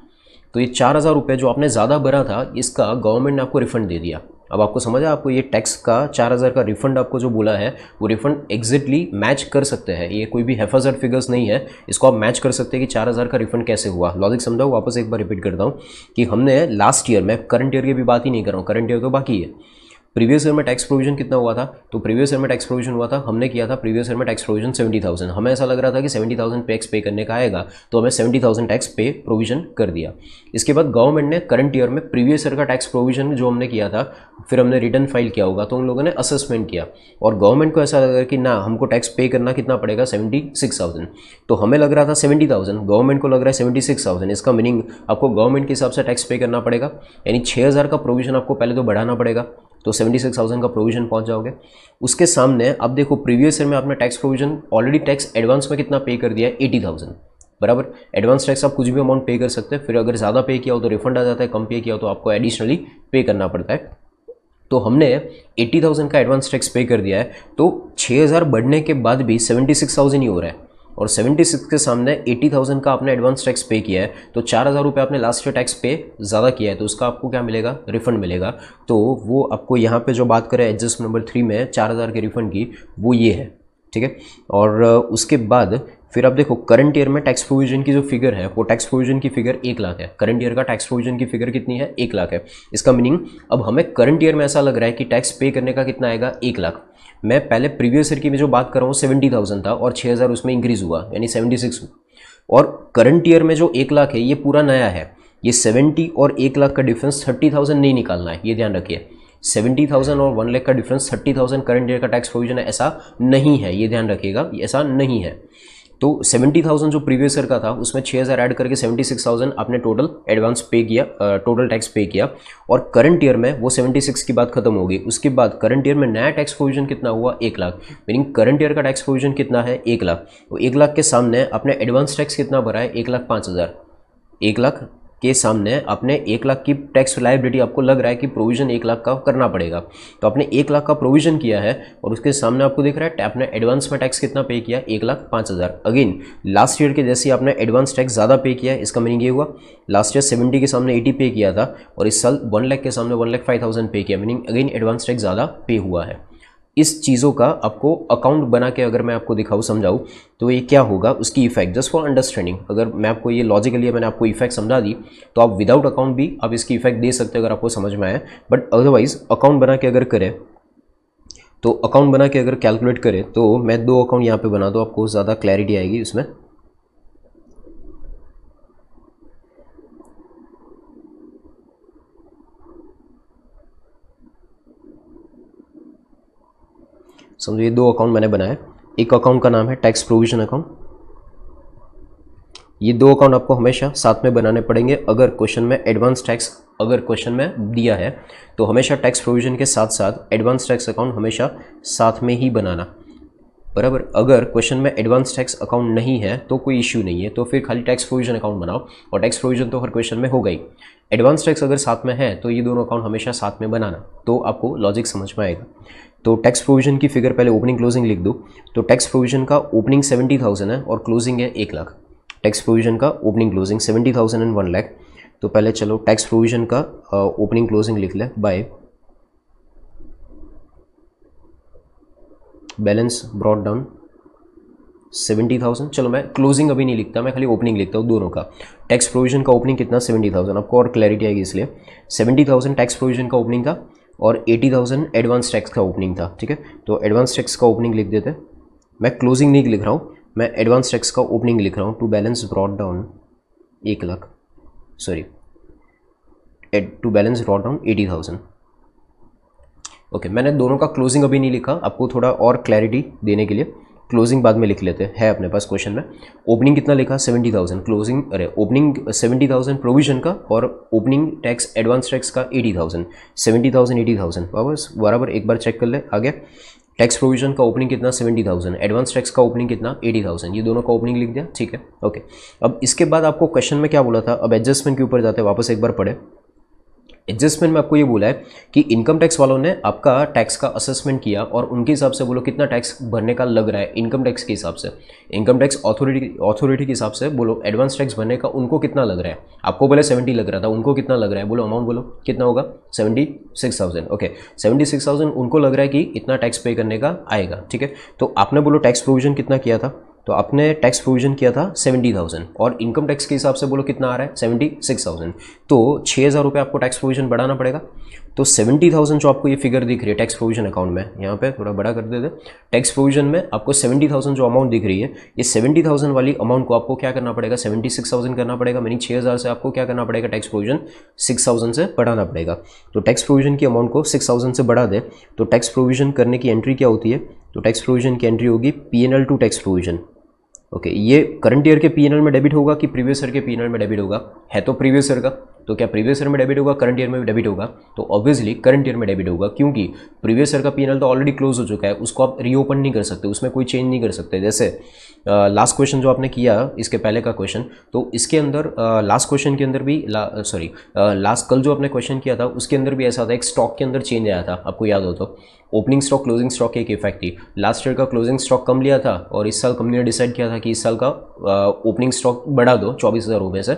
तो ये चार हज़ार रुपये जो आपने ज़्यादा भरा था इसका गवर्नमेंट ने आपको रिफंड दे दिया। अब आपको समझा, आपको ये टैक्स का चार हज़ार का रिफंड आपको जो बोला है वो रिफंड एग्जैक्टली मैच कर सकते हैं, ये कोई भी हेफाजत फिगर्स नहीं है, इसको आप मैच कर सकते हैं कि चार हज़ार का रिफंड कैसे हुआ। लॉजिक समझाओ, वापस एक बार रिपीट करता हूँ कि हमने लास्ट ईयर में, करंट ईयर की भी बात ही नहीं कर रहा हूँ, करंट ईयर तो बाकी है, प्रीवियस ईयर में टैक्स प्रोविजन कितना हुआ था, तो प्रीवियस ईयर में टैक्स प्रोविजन हुआ था, हमने किया था प्रीवियस ईयर में टैक्स प्रोविजन सेवेंटी थाउजेंड। हमें ऐसा लग रहा था कि सेवेंटी थाउजेंड टैक्स पे करने का आएगा, तो हमें seventy thousand tax pay provision कर दिया। इसके बाद गवर्नमेंट ने करंट ईयर में प्रीवियस ईयर का टैक्स प्रोविजन जो हमने किया था, फिर हमने रिटर्न फाइल किया होगा, तो उन लोगों ने असेसमेंट किया और गवर्नमेंट को ऐसा लगा कि ना, हमको टैक्स पे करना कितना पड़ेगा, सेवेंटी सिक्स थाउजेंड। तो हमें लग रहा था सेवेंटी थाउजेंड, गवर्नमेंट को लग रहा है सेवेंटी सिक्स थाउजेंड। इसका मीनिंग आपको गवर्नमेंट के हिसाब से टैक्स पे करना पड़ेगा, यानी छह हज़ार का प्रोविजन आपको पहले तो बढ़ाना पड़ेगा, तो सेवेंटी सिक्स थाउजेंड का प्रोविजन पहुंच जाओगे। उसके सामने आप देखो प्रीवियस ईयर में आपने tax provision already tax advance में कितना पे कर दिया है, एटी थाउजेंड बराबर। एडवांस टैक्स आप कुछ भी अमाउंट पे कर सकते हैं, फिर अगर ज़्यादा पे किया हो तो रिफंड आ जाता है, कम पे किया हो तो आपको एडिशनली पे करना पड़ता है। तो हमने एटी थाउजेंड का एडवांस टैक्स पे कर दिया है, तो छह हज़ार बढ़ने के बाद भी सेवेंटी सिक्स थाउजेंड ही हो रहा है, और सेवेंटी सिक्स के सामने एटी थाउजेंड का आपने एडवांस टैक्स पे किया है, तो चार हज़ार रुपये आपने लास्ट ईयर टैक्स पे ज़्यादा किया है, तो उसका आपको क्या मिलेगा, रिफंड मिलेगा। तो वो आपको यहाँ पे जो बात करें एडजस्टमेंट नंबर थ्री में चार हज़ार के रिफंड की, वो ये है, ठीक है। और उसके बाद फिर आप देखो करंट ईयर में टैक्स प्रोविजन की जो फिगर है, वो टैक्स प्रोविजन की फिगर एक लाख है। करंट ईयर का टैक्स प्रोविजन की फिगर कितनी है, एक लाख है। इसका मीनिंग अब हमें करंट ईयर में ऐसा लग रहा है कि टैक्स पे करने का कितना आएगा, एक लाख। मैं पहले प्रीवियस ईयर की में जो बात कर रहा हूँ सेवेंटी थाउजेंड था और छः हज़ार उसमें इंक्रीज़ हुआ, यानी सेवेंटी सिक्स हुआ। और करंट ईयर में जो एक लाख है ये पूरा नया है, ये सेवेंटी और एक लाख का डिफ्रेंस थर्टी थाउजेंड नहीं निकालना है, ये ध्यान रखिए। सेवेंटी थाउजेंड और वन लाख का difference thirty thousand current year का टैक्स प्रोविजन है, ऐसा नहीं है, ये ध्यान रखिएगा, ऐसा नहीं है। तो सेवेंटी थाउजेंड जो प्रीवियस ईयर का था उसमें छह हज़ार ऐड करके सेवेंटी सिक्स थाउजेंड आपने टोटल एडवांस पे किया, टोटल टैक्स पे किया। और करंट ईयर में वो सेवेंटी सिक्स की बात खत्म हो गई। उसके बाद करंट ईयर में नया टैक्स प्रोविजन कितना हुआ, एक लाख। मीनिंग करंट ईयर का टैक्स प्रोविजन कितना है, एक लाख। तो एक लाख के सामने आपने एडवांस टैक्स कितना भरा है, एक लाख पाँच हज़ार। एक लाख के सामने आपने एक लाख की टैक्स लायबिलिटी, आपको लग रहा है कि प्रोविजन एक लाख का करना पड़ेगा, तो आपने एक लाख का प्रोविजन किया है और उसके सामने आपको दिख रहा है आपने एडवांस में टैक्स कितना पे किया, एक लाख पाँच हज़ार। अगेन लास्ट ईयर के जैसे आपने एडवांस टैक्स ज़्यादा पे किया है, इसका मीनिंग ये हुआ लास्ट ईयर सेवेंटी के सामने एटी पे किया था और इस साल वन लाख के सामने वन लाख फाइव थाउजेंड पे किया, मीनिंग अगेन एडवांस टैक्स ज़्यादा पे हुआ है। इस चीज़ों का आपको अकाउंट बना के अगर मैं आपको दिखाऊँ, समझाऊँ, तो ये क्या होगा, उसकी इफेक्ट जस्ट फॉर अंडरस्टैंडिंग। अगर मैं आपको ये लॉजिकली मैंने आपको इफेक्ट समझा दी, तो आप विदाउट अकाउंट भी आप इसकी इफेक्ट दे सकते हो अगर आपको समझ में आए। बट अदरवाइज अकाउंट बना के अगर करें, तो अकाउंट बना के अगर कैलकुलेट करें, तो मैं दो अकाउंट यहाँ पर बना दूँ, आपको ज़्यादा क्लैरिटी आएगी इसमें। समझो ये दो अकाउंट मैंने बनाया, एक अकाउंट का नाम है टैक्स प्रोविजन अकाउंट। ये दो अकाउंट आपको हमेशा साथ में बनाने पड़ेंगे अगर क्वेश्चन में एडवांस टैक्स अगर क्वेश्चन में दिया है, तो हमेशा टैक्स प्रोविजन के साथ साथ एडवांस टैक्स अकाउंट हमेशा साथ में ही बनाना, बराबर। अगर क्वेश्चन में एडवांस टैक्स अकाउंट नहीं है तो कोई इश्यू नहीं है, तो फिर खाली टैक्स प्रोविजन अकाउंट बनाओ, और टैक्स प्रोविजन तो हर क्वेश्चन में होगा ही। एडवांस टैक्स अगर साथ में है तो ये दोनों अकाउंट हमेशा साथ में बनाना, तो आपको लॉजिक समझ में आएगा। तो टैक्स प्रोविजन की फिगर पहले ओपनिंग क्लोजिंग लिख दो। तो टैक्स प्रोविजन का ओपनिंग सेवेंटी थाउजेंड है और क्लोजिंग है एक लाख। टैक्स प्रोविजन का opening closing seventy thousand and one lakh. तो पहले चलो टैक्स प्रोविजन का ओपनिंग क्लोजिंग लिख ले by balance brought down seventy thousand. चलो मैं क्लोजिंग अभी नहीं लिखता, मैं खाली ओपनिंग लिखता हूँ दोनों का। टैक्स प्रोविजन का ओपनिंग कितना, सेवेंटी थाउजेंड। आपको और क्लैरिटी आएगी इसलिए। सेवेंटी थाउजेंड टैक्स प्रोविजन का ओपनिंग था और एटी थाउजेंड एडवांस टैक्स का ओपनिंग था, ठीक है। तो एडवांस टैक्स का ओपनिंग लिख देते हैं, मैं क्लोजिंग नहीं लिख रहा हूँ, मैं एडवांस टैक्स का ओपनिंग लिख रहा हूँ। टू बैलेंस ब्रॉट डाउन एक lakh sorry to balance brought down eighty thousand. Okay, मैंने दोनों का क्लोजिंग अभी नहीं लिखा, आपको थोड़ा और क्लैरिटी देने के लिए। क्लोजिंग बाद में लिख लेते हैं, है अपने पास क्वेश्चन में। ओपनिंग कितना लिखा, सेवेंटी थाउजेंड। क्लोजिंग अरे ओपनिंग सेवेंटी थाउजेंड प्रोविजन का, और ओपनिंग टैक्स एडवांस टैक्स का eighty thousand. Seventy thousand eighty thousand बस बराबर, एक बार चेक कर ले आगे। टैक्स प्रोविजन का ओपनिंग कितना, सेवेंटी थाउजेंड। एडवांस टैक्स का ओपनिंग कितना, एटी थाउजेंड। ये दोनों का ओपनिंग लिख दिया, ठीक है। ओके, अब इसके बाद आपको क्वेश्चन में क्या बोला था, अब एडजस्टमेंट के ऊपर जाते हैं, वापस एक बार पढ़े। एडजस्टमेंट में आपको ये बोला है कि इनकम टैक्स वालों ने आपका टैक्स का असेसमेंट किया और उनके हिसाब से बोलो कितना टैक्स भरने का लग रहा है इनकम टैक्स के हिसाब से। इनकम टैक्स अथॉरिटी अथॉरिटी के हिसाब से बोलो एडवांस टैक्स भरने का उनको कितना लग रहा है। आपको बोले सेवेंटी लग रहा था, उनको कितना लग रहा है, बोलो अमाउंट बोलो कितना होगा, seventy six thousand. Okay, seventy six thousand उनको लग रहा है कि इतना टैक्स पे करने का आएगा, ठीक है। तो आपने बोलो टैक्स प्रोविजन कितना किया था, तो आपने टैक्स प्रोविजन किया था सत्तर हज़ार और इनकम टैक्स के हिसाब से बोलो कितना आ रहा है छिहत्तर हज़ार, तो छः हज़ार रुपये आपको टैक्स प्रोविजन बढ़ाना पड़ेगा। तो सत्तर हज़ार जो आपको ये फिगर दिख रही है टैक्स प्रोविजन अकाउंट में, यहाँ पे थोड़ा बड़ा कर देते, टैक्स प्रोविजन में आपको सत्तर हज़ार जो अमाउंट दिख रही है, ये सत्तर हज़ार वाली अमाउंट को आपको क्या करना पड़ेगा, छिहत्तर हज़ार करना पड़ेगा, मैंने छः हज़ार से आपको क्या करना पड़ेगा, टैक्स प्रोविजन छह हज़ार से बढ़ाना पड़ेगा। तो टैक्स प्रोविजन की अमाउंट को छह हज़ार से बढ़ा दे, तो टैक्स प्रोविजन करने की एंट्री क्या होती है, तो टैक्स प्रोविजन की एंट्री होगी P N L to tax provision. Okay okay, ये करंट ईयर के पीएनएल में डेबिट होगा कि प्रीवियस ईयर के पीएनएल में डेबिट होगा, है तो प्रीवियस ईयर का, तो क्या प्रीवियस ईयर में डेबिट होगा करंट ईयर में भी डेबिट होगा, तो ऑब्वियसली करंट ईयर में डेबिट होगा, क्योंकि प्रीवियस ईयर का पीएनएल तो ऑलरेडी क्लोज हो चुका है, उसको आप रीओपन नहीं कर सकते, उसमें कोई चेंज नहीं कर सकते। जैसे लास्ट क्वेश्चन जो आपने किया इसके पहले का क्वेश्चन, तो इसके अंदर लास्ट क्वेश्चन के अंदर भी सॉरी लास्ट कल जो आपने क्वेश्चन किया था उसके अंदर भी ऐसा था, एक स्टॉक के अंदर चेंज आया था, आपको याद हो तो ओपनिंग स्टॉक क्लोजिंग स्टॉक एक इफेक्ट थी। लास्ट ईयर का क्लोजिंग स्टॉक कम लिया था और इस साल कंपनी ने डिसाइड किया था कि इस साल का ओपनिंग स्टॉक बढ़ा दो चौबीस हज़ार रुपये से,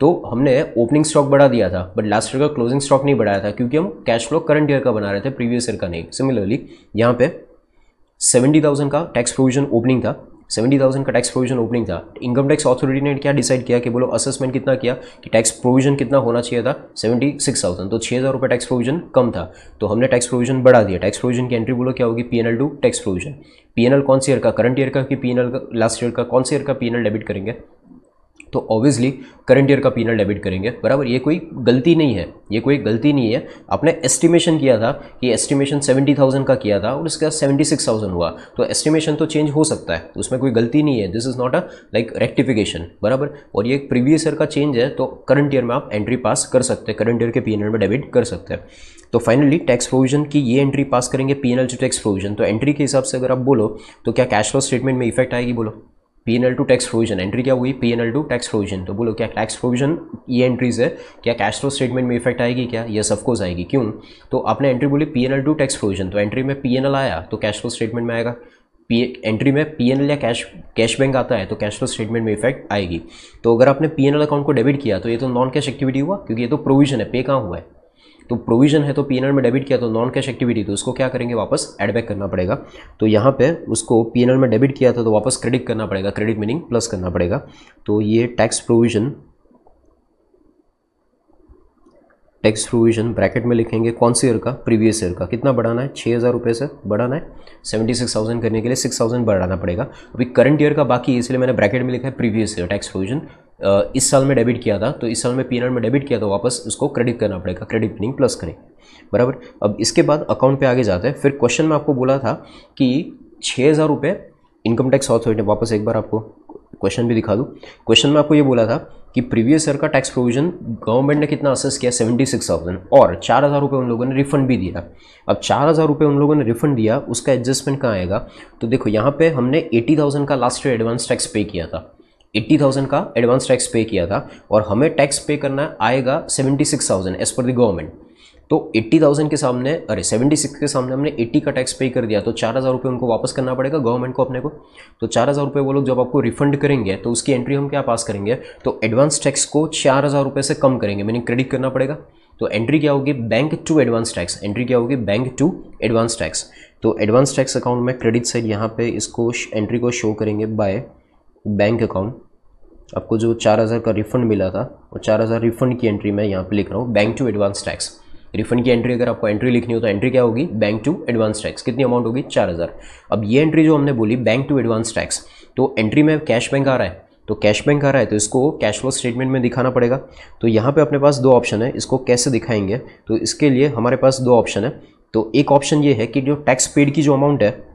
तो हमने ओपनिंग स्टॉक बढ़ा दिया था बट लास्ट ईयर का क्लोजिंग स्टॉक नहीं बढ़ाया था, क्योंकि हम कैश फ्लो करंट ईयर का बना रहे थे, प्रीवियस ईयर का नहीं। सिमिलरली यहाँ पे सत्तर हज़ार का टैक्स प्रोविजन ओपनिंग था, सत्तर हज़ार का टैक्स प्रोविजन ओपनिंग था, इनकम टैक्स अथॉरिटी ने क्या डिसाइड किया कि बोलो असेसमेंट कितना किया कि टैक्स प्रोविजन कितना होना चाहिए था छिहत्तर हज़ार, तो छः हज़ार रुपये टैक्स प्रोविजन कम था, तो हमने टैक्स प्रोविजन बढ़ा दिया। टैक्स प्रोविजन की एंट्री बोलो क्या होगी, P N L to tax provision. P N L कौन से ईयर का, करंट ईयर का कि पी एन एल का लास्ट ईयर का, कौन से ईयर का पी एन एल डेबिट करेंगे, तो ऑब्वियसली करंट ईयर का पीनल डेबिट करेंगे, बराबर। ये कोई गलती नहीं है, ये कोई गलती नहीं है, आपने एस्टिमेशन किया था कि एस्टिमेशन सत्तर हज़ार का किया था और उसके बाद छिहत्तर हज़ार हुआ, तो एस्टिमेशन तो चेंज हो सकता है, उसमें कोई गलती नहीं है, this is not a like rectification, बराबर। और ये एक प्रीवियस ईयर का चेंज है, तो करंट ईयर में आप एंट्री पास कर सकते हैं, करंट ईयर के पीनल में डेबिट कर सकते हैं। तो फाइनली टैक्स प्रोविजन की ये एंट्री पास करेंगे पीनल टू टैक्स प्रोविजन, तो एंट्री के हिसाब से अगर आप बोलो तो क्या कैश फ्लो स्टेटमेंट में इफेक्ट आएगी, बोलो PNL to tax provision entry क्या हुई, पीएनएल टू टैक्स प्रोविजन, तो बोलो क्या टैक्स प्रोविजन ये एंट्रीज है, क्या कैश फ्लो स्टेटमेंट में इफेक्ट आएगी क्या, यस ऑफ कोर्स आएगी। क्यों, तो आपने एंट्री बोली पीएनएल टू टैक्स प्रोविजन, तो एंट्री में पीएनएल आया तो कैश फ्लो स्टेटमेंट में आएगा, पी एंट्री में पीएनएल या कैश कैश बैंक आता है तो कैश फ्लो स्टेटमेंट में इफेक्ट आएगी। तो अगर आपने पीएनएल अकाउंट को डेबिट किया तो ये तो नॉन कैश एक्टिविटी हुआ, क्योंकि ये तो प्रोविजन है, पे कहाँ हुआ है, तो प्रोविजन है, तो पीएनएल में डेबिट किया तो नॉन कैश एक्टिविटी, तो उसको क्या करेंगे, वापस एड बैक करना पड़ेगा। तो यहाँ पे उसको पीएनएल में डेबिट किया था तो वापस क्रेडिट करना पड़ेगा, क्रेडिट मीनिंग प्लस करना पड़ेगा। तो ये tax provision tax provision bracket में लिखेंगे कौन से ईयर का, प्रीवियस ईयर का, कितना बढ़ाना है, छः हज़ार रुपये से बढ़ाना है, छिहत्तर हज़ार करने के लिए छह हज़ार बढ़ाना पड़ेगा। अभी करंट ईयर का बाकी है इसलिए मैंने ब्रैकेट में लिखा है previous year tax provision, Uh, इस साल में डेबिट किया था, तो इस साल में पीएनएल में डेबिट किया तो वापस उसको क्रेडिट करना पड़ेगा, क्रेडिट मीनिंग प्लस करेंगे, बराबर। अब इसके बाद अकाउंट पे आगे जाते हैं। फिर क्वेश्चन में आपको बोला था कि छः हज़ार रुपये इनकम टैक्स अथॉरिटी, वापस एक बार आपको क्वेश्चन भी दिखा दूँ, क्वेश्चन में आपको ये बोला था कि प्रीवियस ईयर का टैक्स प्रोविजन गवर्नमेंट ने कितना असेस किया, छिहत्तर हज़ार, और चार हज़ार रुपये उन लोगों ने रिफंड भी दिया। अब चार हज़ार रुपये उन लोगों ने रिफंड दिया, उसका एडजस्टमेंट कहाँ आएगा, तो देखो यहाँ पे हमने अस्सी हज़ार का last year advance tax pay किया था, अस्सी हज़ार का एडवांस टैक्स पे किया था और हमें टैक्स पे करना आएगा छिहत्तर हज़ार एज पर द गवर्नमेंट। तो अस्सी हज़ार के सामने अरे छिहत्तर के सामने हमने अस्सी का टैक्स पे कर दिया, तो चार हज़ार रुपये उनको वापस करना पड़ेगा गवर्नमेंट को अपने को। तो चार हज़ार रुपये वो लोग जब आपको रिफंड करेंगे तो उसकी एंट्री हम क्या पास करेंगे, तो एडवांस टैक्स को चार हज़ार रुपये से कम करेंगे, मीनिंग क्रेडिट करना पड़ेगा। तो एंट्री क्या होगी, bank to advance tax, entry क्या होगी, बैंक टू एडवांस टैक्स। तो एडवांस टैक्स अकाउंट में क्रेडिट साइड यहाँ पे इसको एंट्री को शो करेंगे बाय बैंक अकाउंट। आपको जो चार हज़ार का रिफंड मिला था और चार हज़ार रिफंड की एंट्री मैं यहाँ पे लिख रहा हूँ bank to advance tax. Refund की एंट्री अगर आपको एंट्री लिखनी हो तो एंट्री क्या होगी, बैंक टू एडवांस टैक्स, कितनी अमाउंट होगी, चार हज़ार। अब ये एंट्री जो हमने बोली बैंक टू एडवांस टैक्स, तो एंट्री में कैश बैंक आ रहा है, तो कैश बैंक आ रहा है तो इसको कैश फ्लो स्टेटमेंट में दिखाना पड़ेगा। तो यहाँ पर अपने पास दो ऑप्शन है, इसको कैसे दिखाएंगे, तो इसके लिए हमारे पास दो ऑप्शन है। तो एक ऑप्शन ये है कि जो टैक्स पेड की जो अमाउंट है,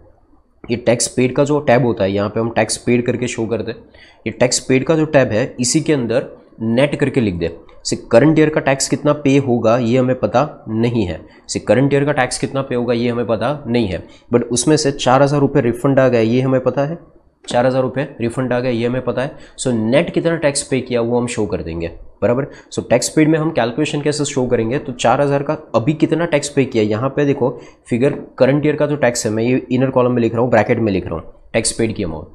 ये टैक्स पेड का जो टैब होता है, यहाँ पे हम टैक्स पेड करके शो करते हैं, ये टैक्स पेड का जो टैब है इसी के अंदर नेट करके लिख दे। से करंट ईयर का टैक्स कितना पे होगा ये हमें पता नहीं है, से करंट ईयर का टैक्स कितना पे होगा ये हमें पता नहीं है, बट उसमें से चार हज़ार रुपये रिफंड आ गया ये हमें पता है, चार हज़ार रुपये रिफंड आ गया ये हमें पता है। सो so, नेट कितना टैक्स पे किया वो हम शो कर देंगे, बराबर। सो so, टैक्स पेड में हम कैलकुलेशन कैसे शो करेंगे, तो चार हज़ार का अभी कितना टैक्स पे किया, यहाँ पे देखो फिगर करंट ईयर का जो टैक्स है, मैं ये इनर कॉलम में लिख रहा हूँ, ब्रैकेट में लिख रहा हूँ टैक्स पेड की अमाउंट।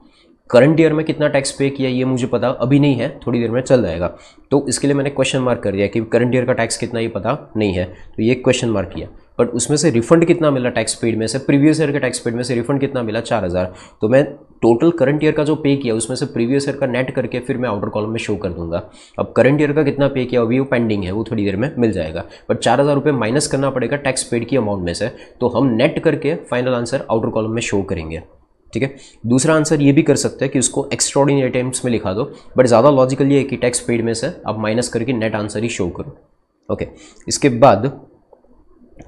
करंट ईयर में कितना टैक्स पे किया ये मुझे पता अभी नहीं है, थोड़ी देर में चल जाएगा, तो इसके लिए मैंने क्वेश्चन मार्क कर दिया कि करंट ईयर का टैक्स कितना ये पता नहीं है, तो ये क्वेश्चन मार्क किया। बट उसमें से रिफंड कितना मिला टैक्स पेड में से, प्रीवियस ईयर के टैक्स पेड में से रिफंड कितना मिला, चार हज़ार। तो मैं टोटल करंट ईयर का जो पे किया उसमें से प्रीवियस ईयर का नेट करके फिर मैं आउटर कॉलम में शो कर दूंगा। अब करंट ईयर का कितना पे किया अभी वो पेंडिंग है, वो थोड़ी देर में मिल जाएगा, बट चार हज़ार रुपये माइनस करना पड़ेगा टैक्स पेड की अमाउंट में से, तो हम नेट करके फाइनल आंसर आउटर कॉलम में शो करेंगे। ठीक है, दूसरा आंसर ये भी कर सकते हैं कि उसको एक्स्ट्राऑर्डिनरी टर्म्स में लिखा दो, बट ज़्यादा लॉजिकल ये है कि टैक्स पेड में से आप माइनस करके नेट आंसर ही शो करो। ओके, इसके बाद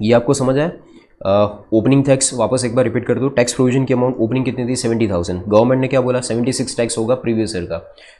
ये आपको समझ आया। ओपनिंग टैक्स वापस एक बार रिपीट कर दो, टैक्स प्रोविजन की अमाउंट ओपनिंग कितनी थी सत्तर हज़ार, गवर्नमेंट ने क्या बोला छिहत्तर टैक्स होगा प्रीवियस ईयर का,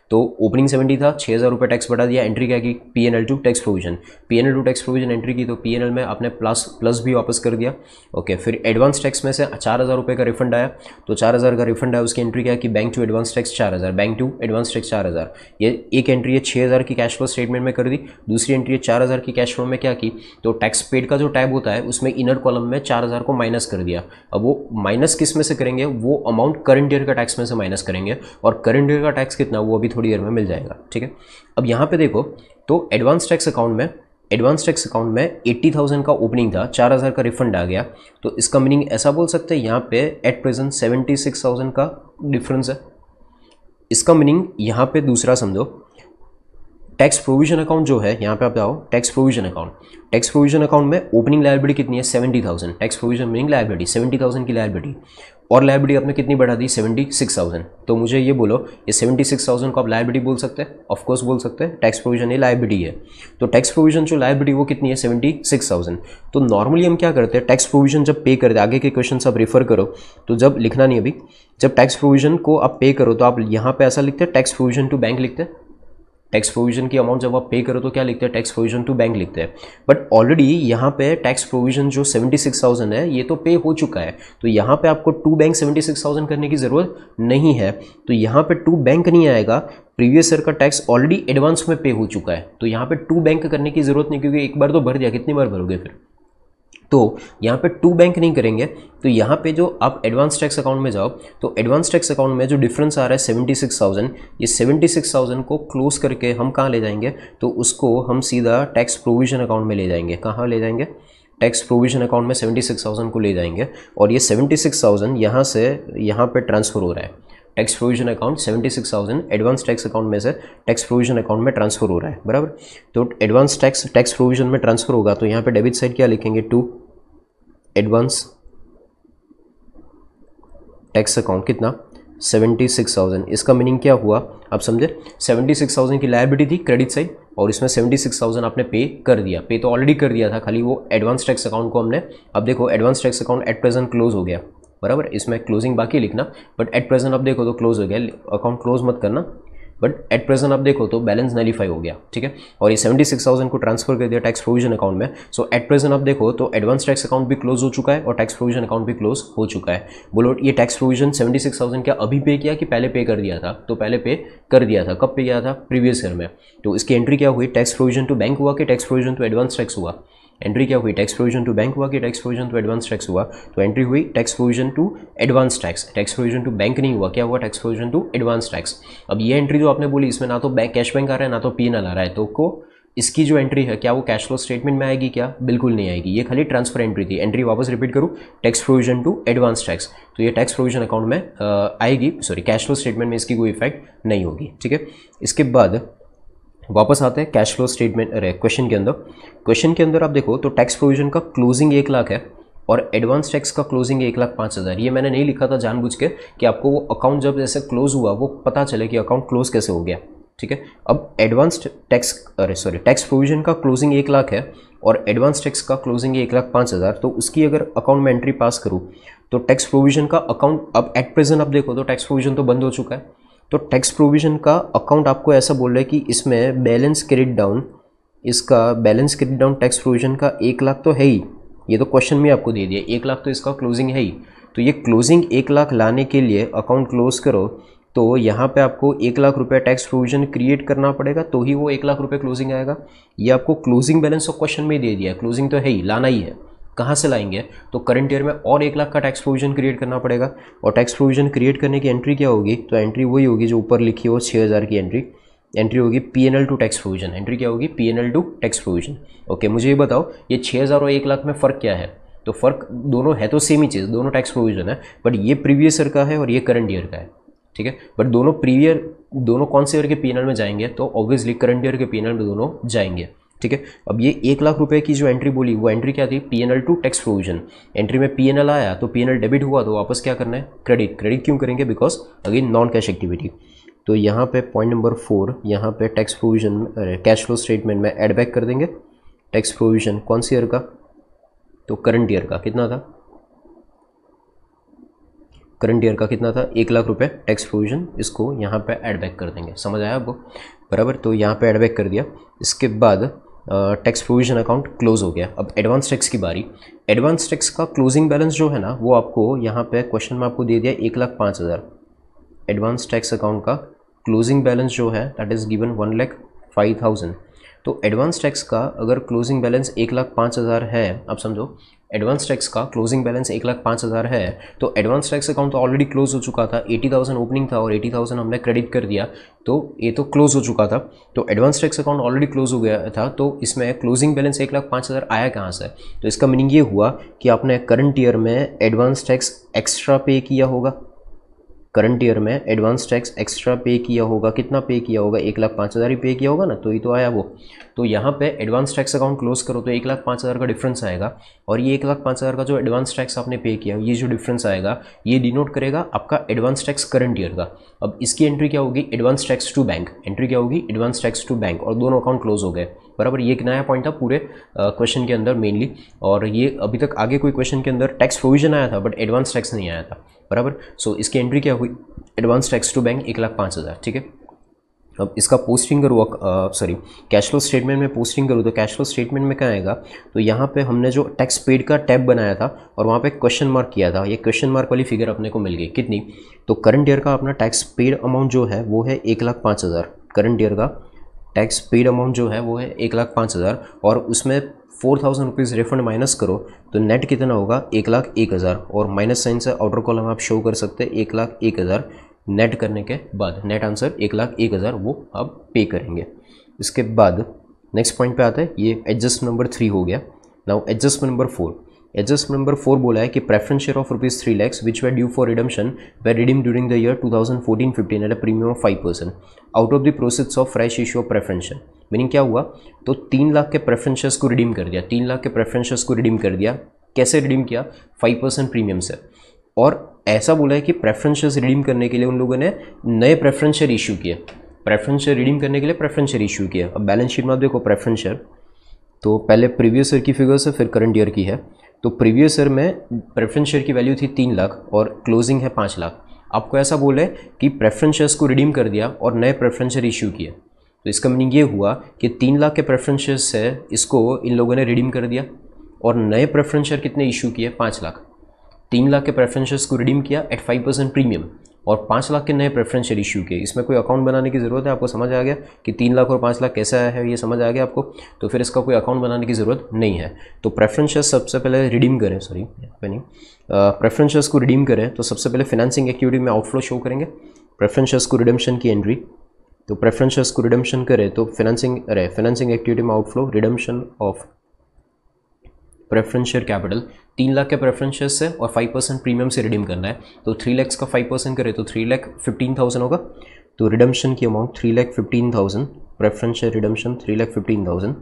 तो ओपनिंग सत्तर था, छः हज़ार रुपये टैक्स बढ़ा दिया, एंट्री क्या की P N L to tax provision, P N L to tax provision entry की तो पी एन एल में आपने प्लस प्लस भी वापस कर दिया। ओके, फिर एडवांस टैक्स में से चार हज़ार रुपये का रिफंड आया, तो चार हज़ार का रिफंड आया, उसकी एंट्री क्या कि बैंक टू एडवांस टैक्स चार हज़ार, बैंक टू एडवांस टैक्स चार हज़ार, ये एक एंट्री है छः हज़ार की कैश फ्लो स्टेटमेंट में कर दी, दूसरी एंट्री है चार हज़ार की कैश फ्लो में क्या की, तो टैक्स पेड का जो टैब होता है उसमें इनर कॉलम में चार हज़ार को माइनस कर दिया। अब वो माइनस किस में से करेंगे, वो अमाउंट करंट ईयर का टैक्स में से माइनस करेंगे, और करंट ईयर का टैक्स कितना वो अभी थोड़ी देर में मिल जाएगा। ठीक है, अब यहाँ पे देखो तो एडवांस टैक्स अकाउंट में एडवांस टैक्स अकाउंट में अस्सी हज़ार का ओपनिंग था, चार हज़ार का रिफंड आ गया, तो इसका मीनिंग ऐसा बोल सकते हैं यहाँ पे एट प्रेजेंट छिहत्तर हज़ार का डिफरेंस है। इसका मीनिंग यहाँ पे दूसरा समझो, टैक्स प्रोविजन अकाउंट जो है, यहाँ पे आप आओ, tax provision account, tax provision account में ओपनिंग लायबिलिटी कितनी है सत्तर हज़ार, टैक्स प्रोविजन मीनिंग लायबिलिटी सत्तर हज़ार की लायबिलिटी, और लायबिलिटी आपने कितनी बढ़ा दी छिहत्तर हज़ार, तो मुझे ये बोलो ये छिहत्तर हज़ार को आप लायबिलिटी बोल सकते हैं, ऑफकोर्स बोल सकते हैं, टैक्स प्रोविजन ये लायबिलिटी है, तो टैक्स प्रोविजन जो लायबिलिटी वो कितनी है छिहत्तर हज़ार। तो नॉर्मली हम क्या करते हैं, टैक्स प्रोविजन जब पे करते हैं, आगे के क्वेश्चन आप रेफर करो, तो जब लिखना नहीं अभी, जब टैक्स प्रोविजन को आप पे करो तो आप यहाँ पे ऐसा लिखते हैं टैक्स प्रोविजन टू बैंक लिखते हैं, टैक्स प्रोविजन की अमाउंट जब आप पे करो तो क्या लिखते हैं टैक्स प्रोविजन टू बैंक लिखते हैं, बट ऑलरेडी यहाँ पे टैक्स प्रोविजन जो छिहत्तर हज़ार है ये तो पे हो चुका है, तो यहाँ पे आपको टू बैंक छिहत्तर हज़ार करने की ज़रूरत नहीं है, तो यहाँ पे टू बैंक नहीं आएगा, प्रीवियस ईयर का टैक्स ऑलरेडी एडवांस में पे हो चुका है, तो यहाँ पे टू बैंक करने की ज़रूरत नहीं, क्योंकि एक बार तो भर दिया, कितनी बार भरोगे फिर, तो यहाँ पे टू बैंक नहीं करेंगे, तो यहाँ पे जो आप एडवांस टैक्स अकाउंट में जाओ तो एडवांस टैक्स अकाउंट में जो डिफरेंस आ रहा है छिहत्तर हज़ार, ये छिहत्तर हज़ार को क्लोज करके हम कहाँ ले जाएंगे, तो उसको हम सीधा टैक्स प्रोविजन अकाउंट में ले जाएंगे, कहाँ ले जाएंगे टैक्स प्रोविजन अकाउंट में छिहत्तर हज़ार को ले जाएंगे, और ये छिहत्तर हज़ार यहाँ से यहाँ पर ट्रांसफ़र हो रहा है, टैक्स प्रोविजन अकाउंट छिहत्तर हज़ार एडवांस टैक्स अकाउंट में से टैक्स प्रोविजन अकाउंट में ट्रांसफर हो रहा है, बराबर, तो एडवांस टैक्स टैक्स प्रोविजन में ट्रांसफर होगा, तो यहाँ पे डेबिट साइड क्या लिखेंगे टू एडवांस टैक्स अकाउंट कितना छिहत्तर हज़ार, इसका मीनिंग क्या हुआ आप समझे, छिहत्तर हज़ार की लायबिलिटी थी क्रेडिट साइड और इसमें छिहत्तर हज़ार आपने पे कर दिया, पे तो ऑलरेडी कर दिया था, खाली वो एडवांस टैक्स अकाउंट को हमने, अब देखो advance tax account at present close हो गया, बराबर, इसमें क्लोजिंग बाकी लिखना, बट एट प्रेजेंट आप देखो तो क्लोज हो गया, अकाउंट क्लोज मत करना, बट एट प्रेजेंट आप देखो तो बैलेंस नलीफाई हो गया। ठीक है, और ये छिहत्तर हज़ार को ट्रांसफर कर दिया टैक्स प्रोविजन अकाउंट में, सो एट प्रेजेंट आप देखो तो एडवांस टैक्स अकाउंट भी क्लोज हो चुका है और टैक्स प्रोविजन अकाउंट भी क्लोज हो चुका है। बोलो ये टैक्स प्रोविजन छिहत्तर हज़ार क्या अभी पे किया कि पहले पे कर दिया था, तो पहले पे कर दिया था, कब पे किया था प्रीवियस ईयर में, तो इसकी एंट्री क्या हुई टैक्स प्रोविजन टू बैंक हुआ कि tax provision to advance tax हुआ, एंट्री क्या हुई टैक्स प्रोविजन टू बैंक हुआ कि tax provision to advance tax हुआ, तो एंट्री हुई tax provision to advance tax, tax provision to bank नहीं हुआ, क्या हुआ tax provision to advance tax. अब ये एंट्री जो आपने बोली इसमें ना तो बैंक कैश बैंक आ रहा है ना तो पी एन एल आ रहा है, तो को इसकी जो एंट्री है क्या वो कैश फ्लो स्टेटमेंट में आएगी क्या, बिल्कुल नहीं आएगी, ये खाली ट्रांसफर एंट्री थी। एंट्री वापस रिपीट करूँ tax provision to advance tax, तो ये टैक्स प्रोविजन अकाउंट में आ, आएगी, सॉरी कैश फ्लो स्टेटमेंट में इसकी कोई इफेक्ट नहीं होगी। ठीक है, इसके बाद वापस आते हैं कैश फ्लो स्टेटमेंट अरे क्वेश्चन के अंदर, क्वेश्चन के अंदर आप देखो तो टैक्स प्रोविजन का क्लोजिंग एक लाख है और एडवांस टैक्स का क्लोजिंग एक लाख पाँच हज़ार, ये मैंने नहीं लिखा था जानबूझ के कि आपको वो अकाउंट जब जैसे क्लोज हुआ वो पता चले कि अकाउंट क्लोज कैसे हो गया। ठीक है, अब एडवांस टैक्स अरे सॉरी टैक्स प्रोविजन का क्लोजिंग एक लाख है और एडवांस टैक्स का क्लोजिंग एक लाख पाँच हज़ार, तो उसकी अगर अकाउंट में एंट्री पास करूँ तो टैक्स प्रोविजन का अकाउंट, अब एट प्रेजेंट आप देखो तो टैक्स प्रोविजन तो बंद हो चुका है, तो टैक्स प्रोविजन का अकाउंट आपको ऐसा बोल रहा है कि इसमें बैलेंस क्रेडिट डाउन, इसका balance credit down tax provision का एक लाख तो है ही, ये तो क्वेश्चन में आपको दे दिया, एक लाख तो इसका क्लोजिंग है ही, तो ये क्लोजिंग एक लाख लाने के लिए अकाउंट क्लोज करो तो यहाँ पे आपको एक लाख रुपये टैक्स प्रोविजन क्रिएट करना पड़ेगा, तो ही वो एक लाख रुपये क्लोजिंग आएगा। ये आपको क्लोजिंग बैलेंस तो क्वेश्चन में ही दे दिया, क्लोजिंग तो है ही, लाना ही है, कहाँ से लाएंगे, तो करंट ईयर में और एक लाख का टैक्स प्रोविजन क्रिएट करना पड़ेगा, और टैक्स प्रोविजन क्रिएट करने की एंट्री क्या होगी, तो एंट्री वही होगी जो ऊपर लिखी हो छह हज़ार की एंट्री, एंट्री होगी P N L to tax provision, entry क्या होगी P N L to tax provision. Okay, मुझे ये बताओ ये छह हज़ार और एक लाख में फ़र्क क्या है, तो फ़र्क दोनों है तो सेम ही चीज़, दोनों टैक्स प्रोविजन है, बट ये प्रीवियस ईयर का है और ये करंट ईयर का है, ठीक है, बट दोनों प्रीवियर दोनों कौन से ईयर के पीएनएल में जाएंगे, तो ऑब्वियसली करंट ईयर के पीएनएल में दोनों जाएंगे। ठीक है, अब ये एक लाख रुपए की जो एंट्री बोली वो एंट्री क्या थी, PNL to tax provision. Entry में पीएनएल आया तो पीएनएल डेबिट हुआ तो वापस क्या करना है, क्रेडिट। क्रेडिट क्यों करेंगे, because again non cash activity. तो यहाँ पे पॉइंट नंबर फोर, यहाँ पे tax provision cash flow statement में एड बैक कर देंगे। टैक्स प्रोविजन कौन से ईयर का, तो करंट ईयर का कितना था, करंट ईयर का कितना था एक लाख रुपए टैक्स प्रोविजन, इसको यहाँ पे एड बैक कर देंगे। समझ आया आपको, बराबर। तो यहाँ पे एड बैक कर दिया, इसके बाद टैक्स प्रोविजन अकाउंट क्लोज हो गया। अब एडवांस टैक्स की बारी। एडवांस टैक्स का क्लोजिंग बैलेंस जो है ना वो आपको यहाँ पे क्वेश्चन में आपको दे दिया एक लाख पाँच हज़ार। एडवांस टैक्स अकाउंट का क्लोजिंग बैलेंस जो है that is given one lakh five thousand. तो एडवांस टैक्स का अगर क्लोजिंग बैलेंस एक लाख पाँच हज़ार है, आप समझो एडवांस टैक्स का क्लोजिंग बैलेंस एक लाख पाँच हज़ार है, तो एडवांस टैक्स अकाउंट तो ऑलरेडी क्लोज हो चुका था। एटी थाउजेंड ओपनिंग था और एटी थाउजेंड हमने क्रेडिट कर दिया, तो ये तो क्लोज हो चुका था। तो advance tax account already close हो गया था, तो इसमें क्लोजिंग बैलेंस एक लाख पाँच हज़ार आया कहाँ से। तो इसका मीनिंग ये हुआ कि आपने करंट ईयर में एडवांस टैक्स एक्स्ट्रा पे किया होगा, करंट ईयर में एडवांस टैक्स एक्स्ट्रा पे किया होगा। कितना पे किया होगा, एक लाख पाँच हज़ार ही पे किया होगा ना, तो ये तो आया वो। तो यहाँ पे एडवांस टैक्स अकाउंट क्लोज करो तो एक लाख पाँच हज़ार का डिफरेंस आएगा, और ये एक लाख पाँच हज़ार का जो एडवांस टैक्स आपने पे किया ये जो डिफरेंस आएगा ये डिनोट करेगा आपका एडवांस टैक्स करंट ईयर का। अब इसकी एंट्री क्या होगी, advance tax to bank. Entry क्या होगी, एडवांस टैक्स टू बैंक, और दोनों अकाउंट क्लोज हो गए, बराबर। ये एक नया पॉइंट था पूरे क्वेश्चन के अंदर मेनली, और ये अभी तक आगे कोई क्वेश्चन के अंदर टैक्स प्रोविजन आया था बट एडवांस टैक्स नहीं आया था, बराबर। सो so, इसकी एंट्री क्या हुई, एडवांस टैक्स टू बैंक एक लाख पाँच हज़ार। ठीक है, अब इसका पोस्टिंग करो, सॉरी कैश फ्लो स्टेटमेंट में पोस्टिंग करो तो कैश फ्लो स्टेटमेंट में क्या आएगा, तो यहाँ पे हमने जो टैक्स पेड का टैब बनाया था और वहाँ पे क्वेश्चन मार्क किया था, ये क्वेश्चन मार्क वाली फिगर अपने को मिल गई कितनी। तो करंट ईयर का अपना टैक्स पेड अमाउंट जो है वो है एक लाख पाँच हज़ार। करंट ईयर का टैक्स पेड अमाउंट जो है वो है एक लाख पाँच हज़ार, और उसमें four thousand rupees refund minus करो तो नेट कितना होगा, एक लाख एक हज़ार। और माइनस साइन से आउटर कॉलम आप शो कर सकते हैं, एक लाख एक हज़ार नेट करने के बाद नेट आंसर एक लाख एक हज़ार वो आप पे करेंगे। इसके बाद नेक्स्ट पॉइंट पे आता है, ये एडजस्ट नंबर थ्री हो गया। Now adjustment number four. Adjustment number four बोला है कि preference share of rupees three lakhs which were due for redemption were redeem during the year two thousand fourteen fifteen at a premium of five percent out of the proceeds of fresh issue of preference share. Meaning क्या हुआ, तो तीन लाख के प्रेफरेंस को रिडीम कर दिया, तीन लाख के प्रेफरेंस को रिडीम कर दिया। कैसे रिडीम किया, फाइव परसेंट प्रीमियम से। और ऐसा बोला है कि प्रेफरेंस शेयर रिडीम करने के लिए उन लोगों ने नए प्रेफरेंस शेयर इशू किए, प्रेफरेंस शेयर रिडीम करने के लिए प्रेफरेंस शेयर इशू किए। अब बैलेंस शीट में आप देखो प्रेफरेंस शेयर तो पहले प्रीवियस ईयर की फिगर्स है फिर करंट ईयर की है। तो प्रीवियस ईयर में प्रेफरेंस शेयर की वैल्यू थी तीन लाख और क्लोजिंग है पाँच लाख। आपको ऐसा बोला है कि प्रेफरेंस शेयर्स को रिडीम कर दिया और नए प्रेफरेंस शेयर इशू किए, तो इसका मीनिंग ये हुआ कि तीन लाख के प्रेफरेंस शेयर्स है इसको इन लोगों ने रिडीम कर दिया और नए प्रेफरेंस शेयर कितने इशू किए, पाँच लाख। तीन लाख के प्रेफरेंस शेयर्स को रिडीम किया एट फाइव परसेंट प्रीमियम और पाँच लाख के नए प्रेफरेंस शेयर इशू किए। इसमें कोई अकाउंट बनाने की ज़रूरत है, आपको समझ आ गया कि तीन लाख और पाँच लाख कैसे आया है ये समझ आ गया आपको, तो फिर इसका कोई अकाउंट बनाने की ज़रूरत नहीं है। तो प्रेफरेंस शेयर्स सबसे पहले रिडीम करें, सॉरी नहीं प्रेफरेंस शेयर्स को रिडीम करें तो सबसे पहले फिनेंसिंग एक्टिविटी में आउटफ्लो शो करेंगे, प्रेफरेंस शेयर्स को रिडम्पशन की एंट्री। तो प्रेफरेंस शेयर्स को रिडम्पशन करें तो फिनेंसिंग अरे फिनेंसिंग एक्टिविटी में outflow, redemption of preference share capital. तीन लाख के प्रेफरेंस शेयर से और फाइव परसेंट प्रीमियम से रिडीम करना है, तो थ्री लैक्स का फाइव परसेंट करें तो थ्री लैख फिफ्टीन थाउजेंड होगा। तो रिडम्पशन की amount three lakh fifteen thousand, preference share redemption three lakh fifteen thousand.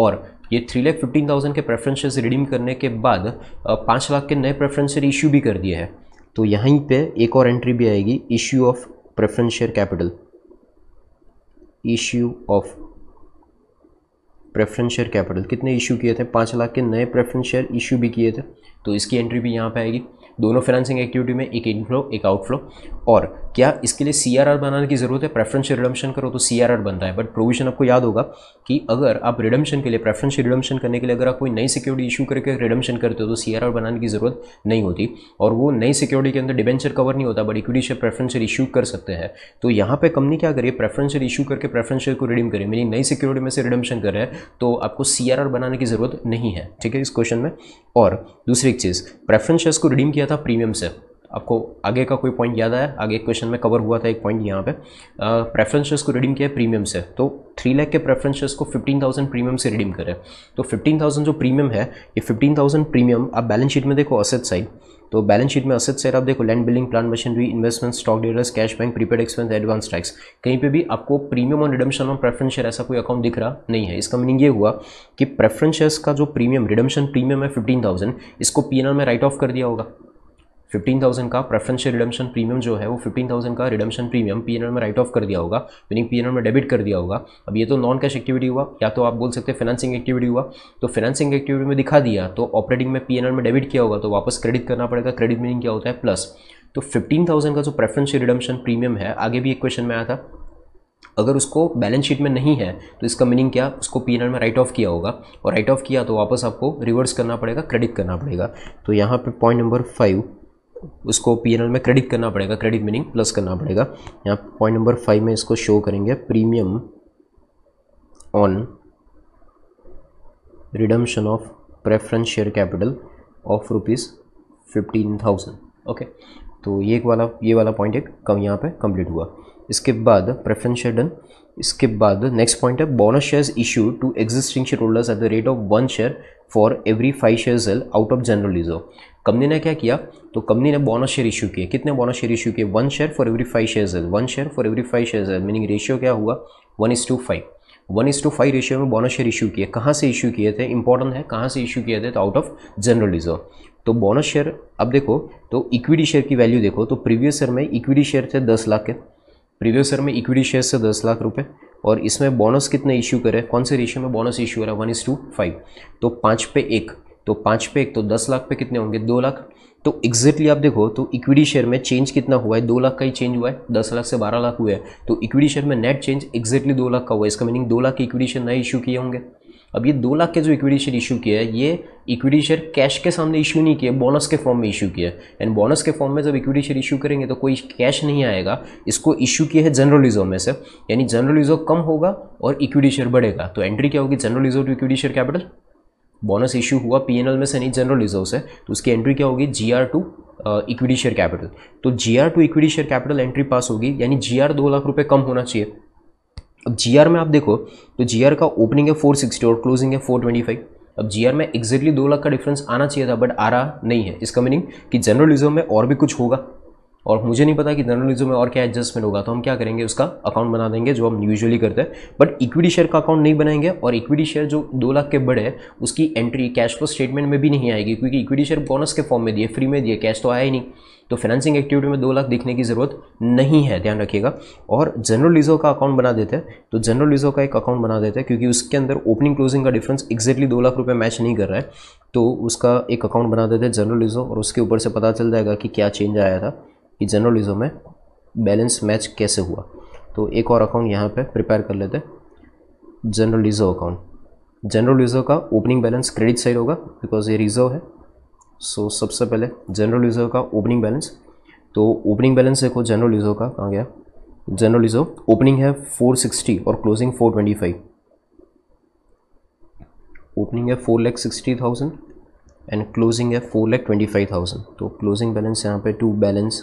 और ये थ्री लैख फिफ्टीन थाउजेंड के प्रेफरेंस शेयर रिडीम करने के बाद पाँच लाख के नए प्रेफरेंस शेयर इशू भी कर दिए हैं, तो यहीं पर एक और एंट्री भी आएगी, issue of preference share capital. Issue of preference share capital कितने इशू किए थे, पाँच लाख के नए प्रेफरेंस शेयर इशू भी किए थे, तो इसकी एंट्री भी यहाँ पे आएगी। दोनों फाइनेंसिंग एक्टिविटी में एक इनफ्लो एक आउटफ्लो। और क्या इसके लिए सीआरआर बनाने की ज़रूरत है, प्रेफरेंस शेयर रिडम्पशन करो तो सीआरआर बनता है, बट प्रोविजन आपको याद होगा कि अगर आप रिडम्पशन के लिए प्रेफरेंस शेयर रिडम्पशन करने के लिए अगर आप कोई नई सिक्योरिटी इशू करके रिडम्पशन करते हो तो सीआरआर बनाने की ज़रूरत नहीं होती, और वो नई सिक्योरिटी के अंदर डिबेंचर कवर नहीं होता but equity share preference share issue कर सकते हैं। तो यहाँ पर कंपनी क्या करिए, प्रेफरेंस शेयर इशू करके प्रेफरेंस शेयर को रिडीम करिए, मीनिंग नई सिक्योरिटी में से रिडम्पशन कर रहे हैं, तो आपको सीआरआर बनाने की ज़रूरत नहीं है, ठीक है इस क्वेश्चन में। और दूसरी एक चीज़, प्रेफरेंस शेयर्स को रिडीम किया था प्रीमियम से, आपको आगे का कोई पॉइंट याद आया, आगे क्वेश्चन में कवर हुआ था एक पॉइंट यहाँ पे, प्रेफरेंस शेयर्स को रिडीम किया प्रीमियम से, तो थ्री लाख के प्रेफरेंस शेयर्स को फिफ्टीन थाउजेंड प्रीमियम से रिडीम करें। तो फिफ्टीन थाउजेंड जो प्रीमियम है ये फिफ्टीन थाउजेंड प्रीमियम आप बैलेंस शीट में देखो असेट साइड, तो बैलेंस शीट में असेट्स आप देखो land building plant machinery investment stock dealers cash bank prepaid expense advance tax, कहीं पे भी आपको प्रीमियम और रिडम्शन और प्रेफरेंस शेयर ऐसा कोई अकाउंट दिख रहा नहीं है। इसका मीनिंग ये हुआ कि प्रेफरेंस शेयर्स का जो प्रीमियम रिडम्शन प्रीमियम है फिफ्टीन थाउजेंड, इसको पीएनएल में राइट ऑफ कर दिया होगा। फिफ्टीन थाउजेंड का प्रेफरेंस शेयर रिडम्शन प्रीमियम जो है वो फिफ्टीन थाउजेंड का रिडम्शन प्रीमियम पीएनएल में राइट ऑफ कर दिया होगा, मीनिंग पीएनएल में डेबिट कर दिया होगा। अब ये तो नॉन कैश एक्टिविटी हुआ, या तो आप बोल सकते हैं फाइनेंसिंग एक्टिविटी हुआ। तो फाइनेंसिंग एक्टिविटी में दिखा दिया तो ऑपरेटिंग में पीएनएल में डेबिट किया होगा तो वापस क्रेडिट करना पड़ेगा। क्रेडिट मीनिंग क्या होता है प्लस। तो फिफ्टीन थाउजेंड का जो प्रेफरेंस शेयर रिडम्शन प्रीमियम है, आगे भी एक क्वेश्चन में आया था, अगर उसको बैलेंस शीट में नहीं है तो इसका मीनिंग क्या, उसको पीएनएल में राइट ऑफ किया होगा और राइट ऑफ किया तो वापस आपको रिवर्स करना पड़ेगा, क्रेडिट करना पड़ेगा। तो यहाँ पर पॉइंट नंबर फाइव उसको पीएनएल में क्रेडिट करना पड़ेगा, क्रेडिट मीनिंग प्लस करना पड़ेगा। यहाँ पॉइंट नंबर फाइव में इसको शो करेंगे premium on redemption of preference share capital of rupees fifteen thousand. Okay, तो ये एक वाला ये वाला पॉइंट एक कम यहाँ पे कंप्लीट हुआ। इसके बाद प्रेफरेंस शेयर डन। इसके बाद नेक्स्ट पॉइंट है bonus shares issue to existing share holders at the rate of one share for every five share sell out of general reserve. Company ने क्या किया, तो कंपनी ने बोनस शेयर इशू किए। कितने बोनस शेयर इशू किए, one share for every five share sell, one share for every five share sell, meaning ratio क्या हुआ one is to five one is to five ratio में बोनस शेयर इशू किए। कहाँ से इशू किए थे, इंपॉर्टेंट है, कहाँ से इशू किए थे, तो आउट ऑफ जनरल रिजर्व। तो बोनस शेयर अब देखो, तो इक्विटी शेयर की वैल्यू देखो, तो प्रीवियस ईयर में इक्विटी शेयर थे दस लाख के, प्रीवियस ईयर में इक्विटी शेयर से दस लाख रुपए, और इसमें बोनस कितने इशू करे, कौन से रेशियो में बोनस इशू हो रहा है, वन इज टू फाइव तो पाँच पे एक तो पाँच पे एक तो दस लाख पे कितने होंगे दो लाख। तो एग्जैक्टली आप देखो तो इक्विटी शेयर में चेंज कितना हुआ है, दो लाख का ही चेंज हुआ है, दस लाख से बारह लाख हुआ है। तो इक्विटी शेयर में नेट चेंज एग्जैक्टली दो लाख का हुआ है, इसका मीनिंग दो लाख के इक्विटी शेयर नए इशू किए होंगे। अब ये दो लाख के जो इक्विटी शेयर इशू किया है, ये इक्विटी शेयर कैश के सामने इशू नहीं किए, बोनस के फॉर्म में इशू किया है। एंड बोनस के फॉर्म में जब इक्विटी शेयर इशू करेंगे तो कोई कैश नहीं आएगा, इसको इशू किया है जनरल रिजर्व में से, यानी जनरल रिजर्व कम होगा और इक्विटी शेयर बढ़ेगा। तो एंट्री क्या होगी, general reserve to equity share capital. Bonus issue हुआ पीएनएल में से नहीं, जनरल रिजर्व से, तो उसकी एंट्री क्या होगी, GR to equity share capital. तो GR to equity share capital entry pass होगी, यानी जीआर दो लाख रुपए कम होना चाहिए। अब जीआर में आप देखो तो जीआर का ओपनिंग है फोर सिक्सटी और क्लोजिंग है फोर ट्वेंटी फाइव। अब जीआर में एग्जैक्टली दो लाख का डिफरेंस आना चाहिए था, बट आ रहा नहीं है। इसका मीनिंग कि जनरल रिजर्व में और भी कुछ होगा और मुझे नहीं पता कि जनरल रिजर्व में और क्या एडजस्टमेंट होगा। तो हम क्या करेंगे, उसका अकाउंट बना देंगे जो हम यूजुअली करते हैं, बट इक्विटी शेयर का अकाउंट नहीं बनाएंगे। और इक्विटी शेयर जो दो लाख के बढ़े उसकी एंट्री कैश फ्लो स्टेटमेंट में भी नहीं आएगी, क्योंकि इक्विटी शेयर बोनस के फॉर्म में दिए, फ्री में दिए, कैश तो आया ही नहीं। तो फाइनेंसिंग एक्टिविटी में दो लाख दिखने की ज़रूरत नहीं है, ध्यान रखिएगा। और जनरल रिजर्व का अकाउंट बना देते हैं, तो जनरल रिजर्व का एक अकाउंट बना देते हैं, क्योंकि उसके अंदर ओपनिंग क्लोजिंग का डिफरेंस एक्जैक्टली दो लाख रुपए मैच नहीं कर रहा है, तो उसका एक अकाउंट बना देते हैं जनरल रिजर्व, और उसके ऊपर से पता चल जाएगा कि क्या चेंज आया था, कि जनरल रिजर्व में बैलेंस मैच कैसे हुआ। तो एक और अकाउंट यहाँ पर प्रिपेयर कर लेते हैं, general reserve account. General reserve का ओपनिंग बैलेंस क्रेडिट साइड होगा, बिकॉज ये रिजर्व है। सो so, सबसे पहले जनरल रिजर्व का ओपनिंग बैलेंस, तो ओपनिंग बैलेंस देखो जनरल रिजर्व का कहाँ गया, जनरल रिजर्व ओपनिंग है फोर सिक्सटी और closing four twenty five. Opening है four lakh sixty thousand and closing है four lakh twenty five thousand तो क्लोजिंग बैलेंस यहाँ पे to balance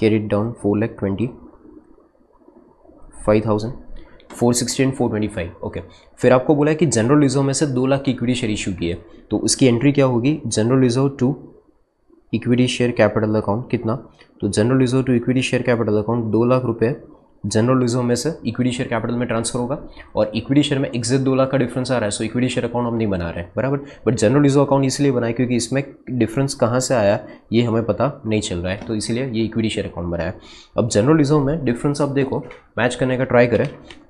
carried down four lakh twenty five thousand four sixty and four twenty five. Okay, फिर आपको बोला है कि जनरल रिजर्व में से दो लाख की इक्विटी शेयर इशू की है, तो उसकी एंट्री क्या होगी, general reserve to equity share capital account. कितना, तो general reserve to equity share capital account दो लाख रुपए जनरल रिजर्व में से इक्विटी शेयर कैपिटल में ट्रांसफर होगा, और इक्विटी शेयर में एग्जैक्ट दो लाख का डिफरेंस आ रहा है, सो इक्विटी शेयर अकाउंट हम नहीं बना रहे हैं, बराबर। बट जनरल रिजर्व अकाउंट इसलिए बनाया क्योंकि इसमें डिफरेंस कहाँ से आया ये हमें पता नहीं चल रहा है, तो इसीलिए ये इक्विटी शेयर अकाउंट बनाया। अब जनरल रिजर्व में डिफरेंस आप देखो, मैच करने का ट्राई करें,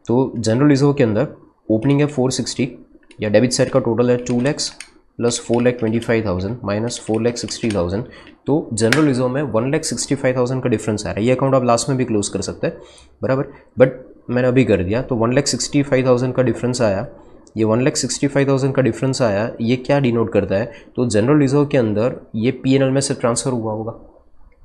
तो जनरल रिजर्व के अंदर ओपनिंग है फोर सिक्सटी, या डेबिट साइड का टोटल है two lakhs plus four lakh twenty five thousand minus four lakh sixty thousand तो जनरल रिजर्व में one lakh sixty five thousand का डिफरेंस आ रहा है। ये अकाउंट आप लास्ट में भी क्लोज कर सकते हैं, बराबर, बट मैंने अभी कर दिया। तो one lakh sixty five thousand का डिफरेंस आया, ये one lakh sixty five thousand का डिफरेंस आया, ये क्या डिनोट करता है, तो जनरल रिजर्व के अंदर ये पी एन एल में से ट्रांसफर हुआ होगा,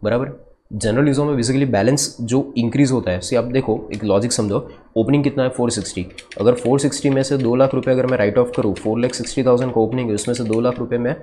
बराबर। जनरल रिजर्व में बेसिकली बैलेंस जो इंक्रीज होता है, से आप देखो एक लॉजिक समझो, ओपनिंग कितना है चार सौ साठ। अगर चार सौ साठ में से दो लाख रुपए अगर मैं राइट ऑफ करूँ, फोर लाख सिक्सटी थाउजेंड का ओपनिंग है, उसमें से दो लाख रुपए मैं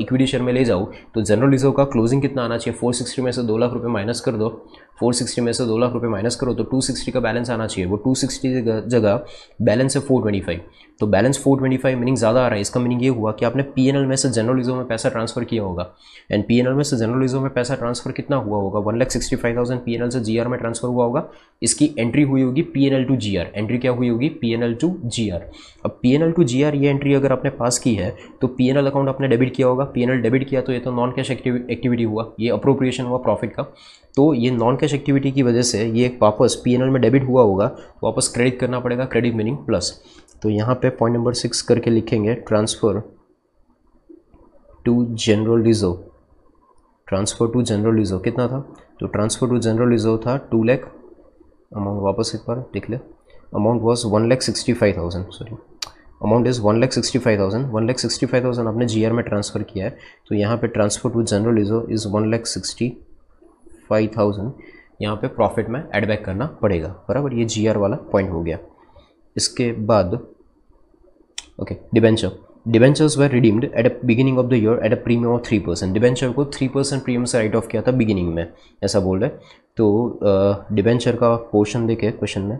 इक्विटी शेयर में ले जाऊँ तो जनरल रिजर्व का क्लोजिंग कितना आना चाहिए? चार सौ साठ में से दो लाख रुपए माइनस कर दो, चार सौ साठ में से दो लाख रुपए माइनस करो तो दो सौ साठ का बैलेंस आना चाहिए। वो दो सौ साठ जगह बैलेंस है चार सौ पच्चीस, तो बैलेंस चार सौ पच्चीस मीनिंग ज़्यादा आ रहा है। इसका मीनिंग ये हुआ कि आपने पीएनएल में से जनरल रिजर्व में पैसा ट्रांसफर किया होगा। एंड पीएनएल में से जनरल रिजर्व में पैसा ट्रांसफर कितना हुआ होगा? One lakh sixty five thousand PNL से जीआर में ट्रांसफर हुआ होगा। इसकी एंट्री हुई होगी पीएनएल टू जीआर। एंट्री क्या हुई होगी? PNL to GR. अब पीएनएल टू जीआर ये एंट्री अगर आपने पास की है तो पीएनएल अकाउंट आपने डेबिट किया होगा। पीएनएल डेबिट किया तो ये तो नॉन कैश एक्टिविटी हुआ, ये अप्रोप्रिएशन हुआ प्रॉफिट का। तो ये नॉन कैश एक्टिविटी की वजह से ये वापस पीएनएल में डेबिट हुआ होगा, वापस क्रेडिट करना पड़ेगा, क्रेडिट मीनिंग प्लस। तो यहाँ पे पॉइंट नंबर सिक्स करके लिखेंगे transfer to general reserve. Transfer to general reserve कितना था? तो ट्रांसफ़र टू जनरल रिजर्व था टू लैख। अमाउंट वापस एक बार लिख ले, amount was one lakh sixty five thousand, sorry amount is one lakh sixty five thousand. One lakh sixty five thousand आपने जी आर में ट्रांसफ़र किया है, तो यहाँ पे transfer to general reserve is one lakh sixty five thousand. यहाँ पे प्रॉफिट में एड बैक करना पड़ेगा, बराबर। ये जीआर वाला पॉइंट हो गया। इसके बाद okay, debenture debentures were redeemed at a beginning of the year at a premium of three percent. Debenture को थ्री परसेंट प्रीमियम से राइट ऑफ किया था बिगिनिंग में, ऐसा बोल रहे। तो डिबेंचर uh, का पोर्शन देखे क्वेश्चन में।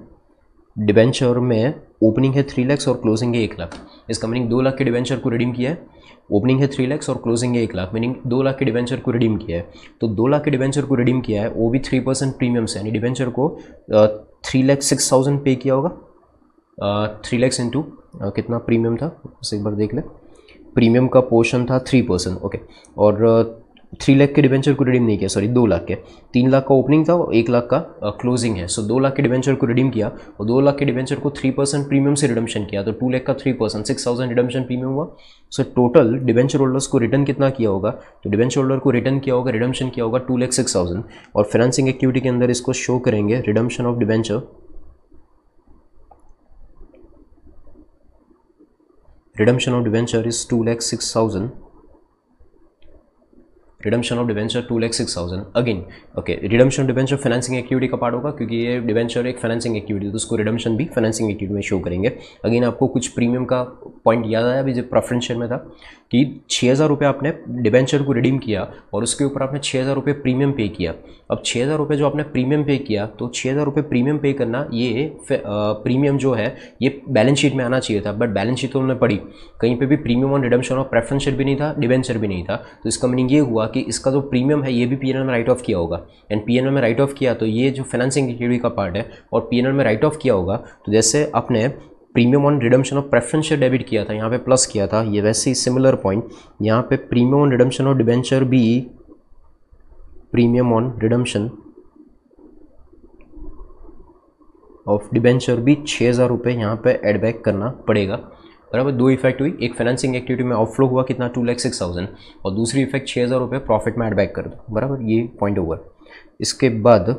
डिबेंचर में ओपनिंग है थ्री लैक्स और क्लोजिंग है एक लाख। इसका मीनिंग दो लाख के डिबेंचर को रिडीम किया है। ओपनिंग है थ्री लैक्स और क्लोजिंग है एक लाख मीनिंग दो लाख के डिबेंचर को रिडीम किया है। तो दो लाख के डिबेंचर को रिडीम किया है वो भी थ्री परसेंट प्रीमियम से, यानी डिबेंचर को थ्री लैख सिक्स थाउजेंड पे किया होगा। थ्री लैक्स इंटू कितना प्रीमियम था उसे एक बार देख ले। प्रीमियम का पोर्शन था थ्री परसेंट, ओके। और थ्री लाख के डिबेंचर को रिडीम नहीं किया, सॉरी दो लाख के। तीन लाख का ओपनिंग था और एक लाख का क्लोजिंग है। सो दो लाख के डिबेंचर को रिडीम किया और दो लाख के डिबेंचर को थ्री परसेंट प्रीमियम से रिडम्शन किया, तो टू लाख का three percent six thousand redemption premium हुआ। सो टोटल डिबेंचर होल्डर्स को रिटर्न कितना किया होगा? तो डिबेंचर होल्डर को रिटर्न किया होगा, रिडम्शन किया होगा टू लाख सिक्स थाउजेंड। और फाइनेंसिंग एक्टिविटी के अंदर इसको शो करेंगे redemption of debenture, redemption of debenture is two lakh six thousand, redemption of debenture two lakh six thousand. Again okay, redemption of debenture financing activity का पार्ट होगा क्योंकि ये डिबेंचर एक फाइनेंसिंग एक्टिविटी, तो उसको रिडम्शन भी फाइनेंसिंग एक्टिविटी में शो करेंगे। अगेन आपको कुछ प्रीमियम का पॉइंट याद आया अभी जो प्रेफरेंस शेयर में था कि छः हज़ार रुपये आपने डिबेंचर को रिडीम किया और उसके ऊपर आपने छः हज़ार रुपये प्रीमियम पे किया। अब छः हज़ार रुपये जो आपने प्रीमियम पे किया, तो छः हज़ार रुपये प्रीमियम पे करना, ये प्रीमियम जो है ये बैलेंस शीट में आना चाहिए था, बट बैलेंस शीट तो हमने पढ़ी, कहीं पे भी प्रीमियम ऑन रिडम्शन और प्रेफरेंस शेयर भी नहीं था, डिबेंचर भी नहीं था। तो इसका मीनिंग ये हुआ कि इसका जो प्रीमियम है ये भी पीएनएल में राइट ऑफ किया होगा। एंड पीएनएल में राइट ऑफ किया तो ये जो फाइनेंसिंग एक्टिविटी का पार्ट है, और पीएनएल में राइट ऑफ किया होगा तो जैसे आपने premium on redemption of preference share debit किया था, यहाँ पे प्लस किया था, ये वैसे ही सिमिलर पॉइंट यहाँ पे premium on redemption of debenture भी, premium on redemption of debenture भी छः हज़ार रुपये यहाँ पे एड बैक करना पड़ेगा, बराबर। दो इफेक्ट हुई, एक फाइनेंसिंग एक्टिविटी में आउटफ्लो हुआ कितना टू लैख सिक्स थाउजेंड और दूसरी इफेक्ट छः हज़ार रुपये प्रॉफिट में एड बैक कर दो, बराबर। ये पॉइंट ओवर। इसके बाद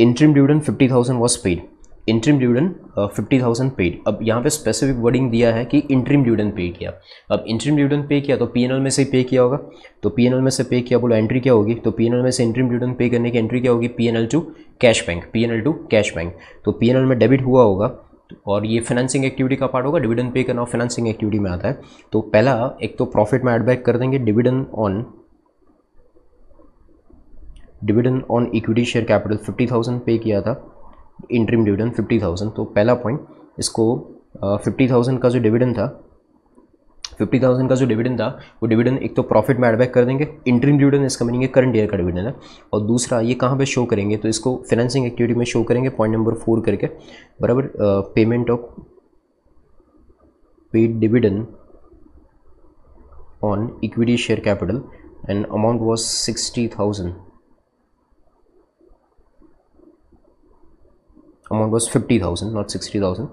interim dividend fifty thousand was paid, interim dividend fifty thousand paid. अब यहाँ पे स्पेसिफिक वर्डिंग दिया है कि इंट्रीम डिविडेंड पे किया। अब इंट्रीम डिविडेंड पे किया तो पीएनएल में से पे किया होगा, तो पीएनएल में से पे किया बोलो एंट्री क्या होगी? तो पीएनएल में से इंट्रीम डिविडेंड पे करने की एंट्री क्या होगी? PNL to cash bank, PNL to cash bank. तो पीएनएल में डेबिट हुआ होगा और ये फाइनेंसिंग एक्टिविटी का पार्ट होगा, डिविडेंड पे करना फाइनेंसिंग एक्टिविटी में आता है। तो पहला एक तो प्रॉफिट में एडबैक कर देंगे dividend on dividend on equity share capital fifty thousand पे किया था, इंट्रीम डिविडेंड फिफ्टी थाउजेंड। तो पहला पॉइंट इसको फिफ्टी थाउजेंड का जो डिविडेंड था फिफ्टी थाउजेंड का जो डिविडेंड था वो डिविडेंड एक तो प्रॉफिट में एडबैक कर देंगे, इंट्रीम डिविडेंड इसका मीनिंग है करंट ईयर का डिविडेंड है। और दूसरा ये कहाँ पे शो करेंगे? तो इसको फाइनेंसिंग एक्टिविटी में शो करेंगे पॉइंट नंबर फोर करके, बराबर। Payment of paid dividend on equity share capital and amount was sixty thousand, amount was fifty thousand, not sixty thousand.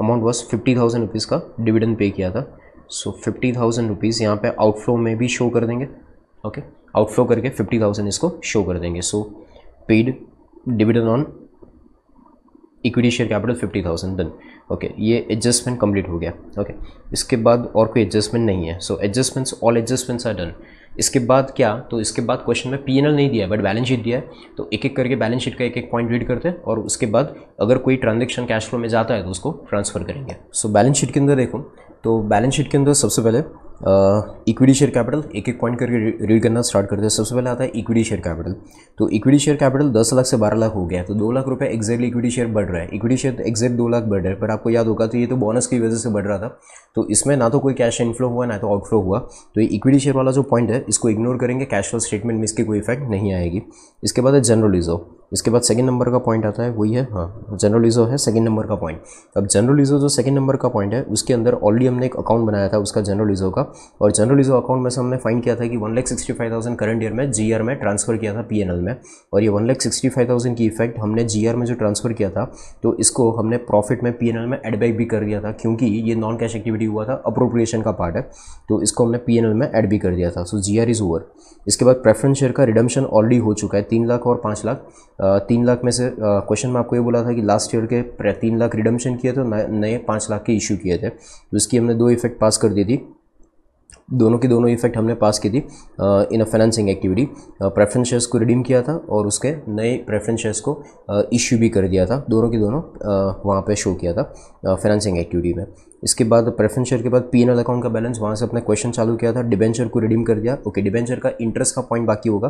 Amount was fifty thousand rupees का डिविडेंड पे किया था। सो फिफ्टी थाउजेंड रुपीज़ यहाँ पे आउटफ्लो में भी शो कर देंगे, ओके okay? आउटफ्लो करके फिफ्टी थाउजेंड इसको शो कर देंगे। So paid dividend on equity share capital fifty thousand done, okay. ये एडजस्टमेंट कंप्लीट हो गया, ओके okay? इसके बाद और कोई एडजस्टमेंट नहीं है। So adjustments all adjustments are done. इसके बाद क्या, तो इसके बाद क्वेश्चन में पीएनएल नहीं दिया है बट बैलेंस शीट दिया है, तो एक एक करके बैलेंस शीट का एक एक पॉइंट रीड करते हैं और उसके बाद अगर कोई ट्रांजेक्शन कैश फ्लो में जाता है तो उसको ट्रांसफर करेंगे। सो बैलेंस शीट के अंदर देखो तो बैलेंस शीट के अंदर सबसे पहले इक्विटी शेयर कैपिटल एक एक पॉइंट करके रीड करना स्टार्ट करते हैं। सबसे पहले आता है इक्विटी शेयर कैपिटल, तो इक्विटी शेयर कैपिटल दस लाख से बारह लाख हो गया है, तो दो लाख रुपए एक्जैक्टली इक्विटी शेयर बढ़ रहा है। इक्विटी शेयर एक्जैक्ट दो लाख बढ़ रहा है, पर आपको याद होगा तो ये तो बोनस की वजह से बढ़ रहा था, तो इसमें ना तो कोई कैश इनफ्लो हुआ ना तो आउटफ्लो हुआ, तो ये इक्विटी शेयर वाला जो पॉइंट है इसको इग्नोर करेंगे, कैश फ्लो स्टेटमेंट में इसकी कोई इफेक्ट नहीं आएगी। इसके बाद है जनरल रिजर्व, इसके बाद सेकंड नंबर का पॉइंट आता है वही है, हाँ जनरल रिजर्व है सेकंड नंबर का पॉइंट। अब जनरल रिजर्व जो सेकंड नंबर का पॉइंट है उसके अंदर ऑलरेडी हमने एक अकाउंट बनाया था उसका जनरल रिजर्व का, और जनरल रिजर्व अकाउंट में से हमने फाइंड किया था कि one lakh sixty five thousand current year में जी आर में ट्रांसफर किया था पी एन एल में, और ये one lakh sixty five thousand की इफेक्ट हमने जी आर में जो ट्रांसफर किया था तो इसको हमने प्रॉफिट में पी एन एल में एडबैक भी कर दिया था, क्योंकि ये नॉन कैश एक्टिविटी हुआ था, अप्रोप्रिएशन का पार्ट है, तो इसको हमने पी एन एल में एड भी कर दिया था। So G R is over. इसके बाद प्रेफरेंस शेयर का रिडम्पशन ऑलरेडी हो चुका है तीन लाख और पाँच लाख। तीन लाख में से क्वेश्चन में आपको ये बोला था कि लास्ट ईयर के तीन लाख रिडम्पशन किए थे, नए पाँच लाख के इशू किए थे, तो इसकी हमने दो इफेक्ट पास कर दी थी, दोनों की दोनों इफेक्ट हमने पास की थी in a financing activity. Preference shares को रिडीम किया था और उसके नए प्रेफरेंस शेयर्स को इश्यू uh, भी कर दिया था, दोनों की दोनों uh, वहाँ पे शो किया था फाइनेंसिंग uh, एक्टिविटी में। इसके बाद प्रेफरेंस शेयर के बाद पीएनएल अकाउंट का बैलेंस, वहाँ से अपने क्वेश्चन चालू किया था, डिबेंचर को रिडीम कर दिया। ओके, डिबेंचर का इंटरेस्ट का पॉइंट बाकी होगा,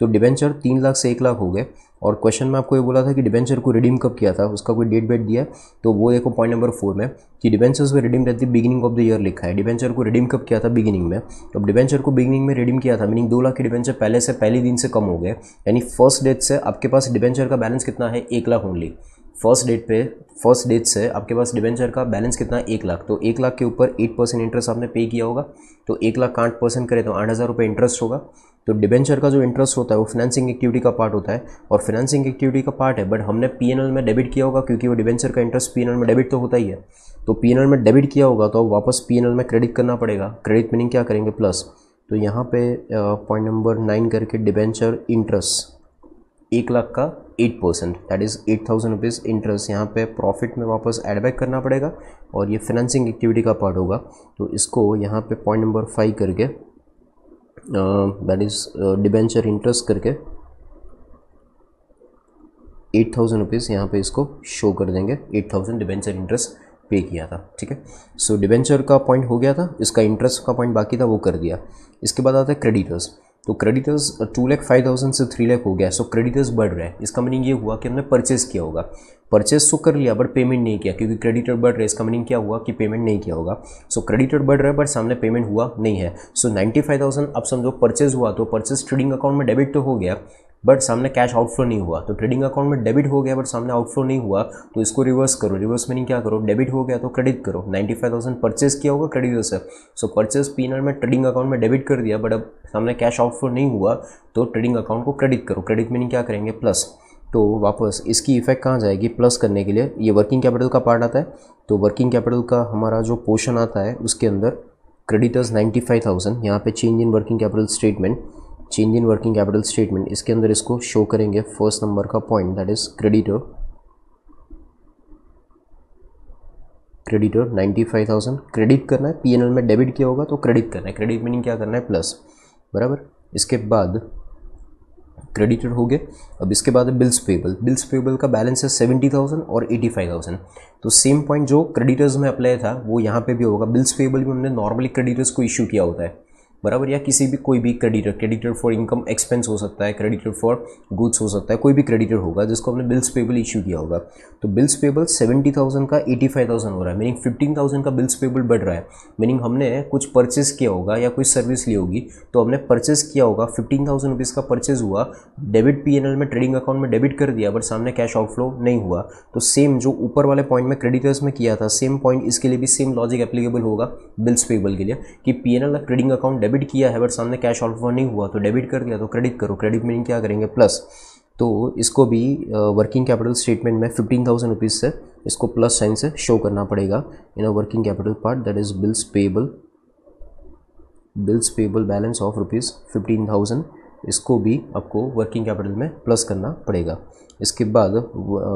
तो डिबेंचर तीन लाख से एक लाख हो गए, और क्वेश्चन में आपको ये बोला था कि डिबेंचर को रिडीम कब किया था, उसका कोई डेट वेट दिया है, तो वो देखो पॉइंट नंबर फोर में कि debentures were redeem at the beginning of the year लिखा है, डिबेंचर को रिडीम कब किया था बिगिनिंग में। तो डिबेंचर को बिगिनिंग में रिडीम किया था मीनिंग दो लाख के डिबेंचर पहले से पहले दिन से कम हो गए, यानी फर्स्ट डेट से आपके पास डिबेंचर का बैलेंस कितना है एक लाख ओनली, फर्स्ट डेट पे फर्स्ट डेट से आपके पास डिबेंचर का बैलेंस कितना है एक लाख, तो एक लाख के ऊपर एट परसेंट इंटरेस्ट आपने पे किया होगा, तो एक लाख आठ परसेंट करें तो आठ हज़ार रुपये इंटरेस्ट होगा। तो डिबेंचर का जो इंटरेस्ट होता है वो फाइनेंसिंग एक्टिविटी का पार्ट होता है, और फाइनेंसिंग एक्टिविटी का पार्ट है बट हमने पीएनएल में डेबिट किया होगा, क्योंकि वो डिबेंचर का इंटरेस्ट पीएनएल में डेबिट तो होता ही है, तो पीएनएल में डेबिट किया होगा तो वापस पीएनएल में क्रेडिट करना पड़ेगा। क्रेडिट मीनिंग क्या करेंगे प्लस, तो यहाँ पे पॉइंट नंबर नाइन करके डिबेंचर इंटरेस्ट एक लाख का eight percent that is eight thousand rupees interest यहाँ पे प्रॉफिट में वापस एडबैक करना पड़ेगा, और ये फाइनेंसिंग एक्टिविटी का पार्ट होगा, तो इसको यहाँ पे पॉइंट नंबर फाइव करके दैट इज़ डिबेंचर इंटरेस्ट करके एट थाउजेंड रुपीज़ यहाँ पे इसको शो कर देंगे, एट थाउजेंड डिबेंचर इंटरेस्ट पे किया था। ठीक है, सो डिबेंचर का पॉइंट हो गया था, इसका इंटरेस्ट का पॉइंट बाकी था वो कर दिया। इसके बाद आता है क्रेडिटर्स, तो creditors two lakh five thousand से थ्री लैख हो गया, सो क्रेडिटर्स बढ़ रहे हैं, इसका मीनिंग ये हुआ कि हमने परचेस किया होगा, परचेस तो कर लिया बट पेमेंट नहीं किया, क्योंकि क्रेडिटर बढ़ रहे हैं इसका मीनिंग क्या हुआ कि पेमेंट नहीं किया होगा। सो क्रेडिटर बढ़ रहा है बट सामने पेमेंट हुआ नहीं है, सो नाइन्टी फाइव थाउजेंड आप समझो परचेस हुआ, तो परचेस ट्रेडिंग अकाउंट में डेबिट तो हो गया बट सामने कैश आउटफ्लो नहीं हुआ, तो ट्रेडिंग अकाउंट में डेबिट हो गया बट सामने आउटफ्लो नहीं हुआ, तो इसको रिवर्स करो, रिवर्स मीनिंग क्या करो, डेबिट हो गया तो क्रेडिट करो, नाइन्टी फाइव थाउजेंड परचेस किया होगा क्रेडिटर से, सो परचेस पीनल में ट्रेडिंग अकाउंट में डेबिट कर दिया बट अब सामने कैश आउटफ्लो नहीं हुआ, तो ट्रेडिंग अकाउंट को क्रेडिट करो, क्रेडिट मीनिंग क्या करेंगे प्लस, तो वापस इसकी इफेक्ट कहाँ जाएगी प्लस करने के लिए ये वर्किंग कैपिटल का पार्ट आता है, तो वर्किंग कैपिटल का हमारा जो पोर्शन आता है उसके अंदर क्रेडिटर्स नाइन्टी फाइव थाउजेंड यहाँ पर change in working capital statement change in working capital statement इसके अंदर इसको शो करेंगे फर्स्ट नंबर का point that is creditor creditor ninety five thousand, credit करना है पीएनएल में डेबिट किया होगा तो क्रेडिट करना है, क्रेडिट मीनिंग क्या करना है प्लस, बराबर। इसके बाद क्रेडिटेड हो गए, अब इसके बाद बिल्स पेबल, बिल्स पेबल का बैलेंस है सेवेंटी थाउजेंड और एटी फाइव थाउजेंड, तो सेम पॉइंट जो क्रेडिटर्स में अप्लाई था वो यहाँ पे भी होगा, बिल्स पेबल भी हमने नॉर्मली क्रेडिटर्स को इशू किया होता है बराबर, या किसी भी कोई भी creditor, creditor for income expense हो सकता है, क्रेडिटर फॉर गुड्स हो सकता है, कोई भी क्रेडिटर होगा जिसको हमने बिल्स पेबल इशू किया होगा, तो बिल्स पेबल सेवेंटी थाउजेंड का एटी फाइव थाउजेंड हो रहा है, मीनिंग फिफ्टीन थाउजेंड का बिल्स पेबल बढ़ रहा है, मीनिंग हमने कुछ परचेस किया होगा या कोई सर्विस ली होगी, तो हमने परचेस किया होगा फिफ्टीन थाउजेंड रुपीज़ का परचेज हुआ, डेबिट पी एन एल में ट्रेडिंग अकाउंट में डेबिट कर दिया बट सामने कैश आउटफ्लो नहीं हुआ, तो सेम जो ऊपर वाले पॉइंट में क्रेडिटर्स में किया था सेम पॉइंट इसके लिए भी सेम लॉजिक एप्लीकेबल होगा बिल्स पेबल के लिए, कि पी एन एल का ट्रेडिंग अकाउंट डेबिट किया है बट सामने कैश आउटफ्लो नहीं हुआ, तो डेबिट कर दिया तो क्रेडिट करो, क्रेडिट मीनिंग क्या करेंगे प्लस, तो इसको भी वर्किंग कैपिटल स्टेटमेंट में फिफ्टीन थाउजेंड रुपीज़ से इसको प्लस साइन से शो करना पड़ेगा in a working capital part that is bills payable, bills payable balance of rupees fifteen thousand इसको भी आपको वर्किंग कैपिटल में प्लस करना पड़ेगा। इसके बाद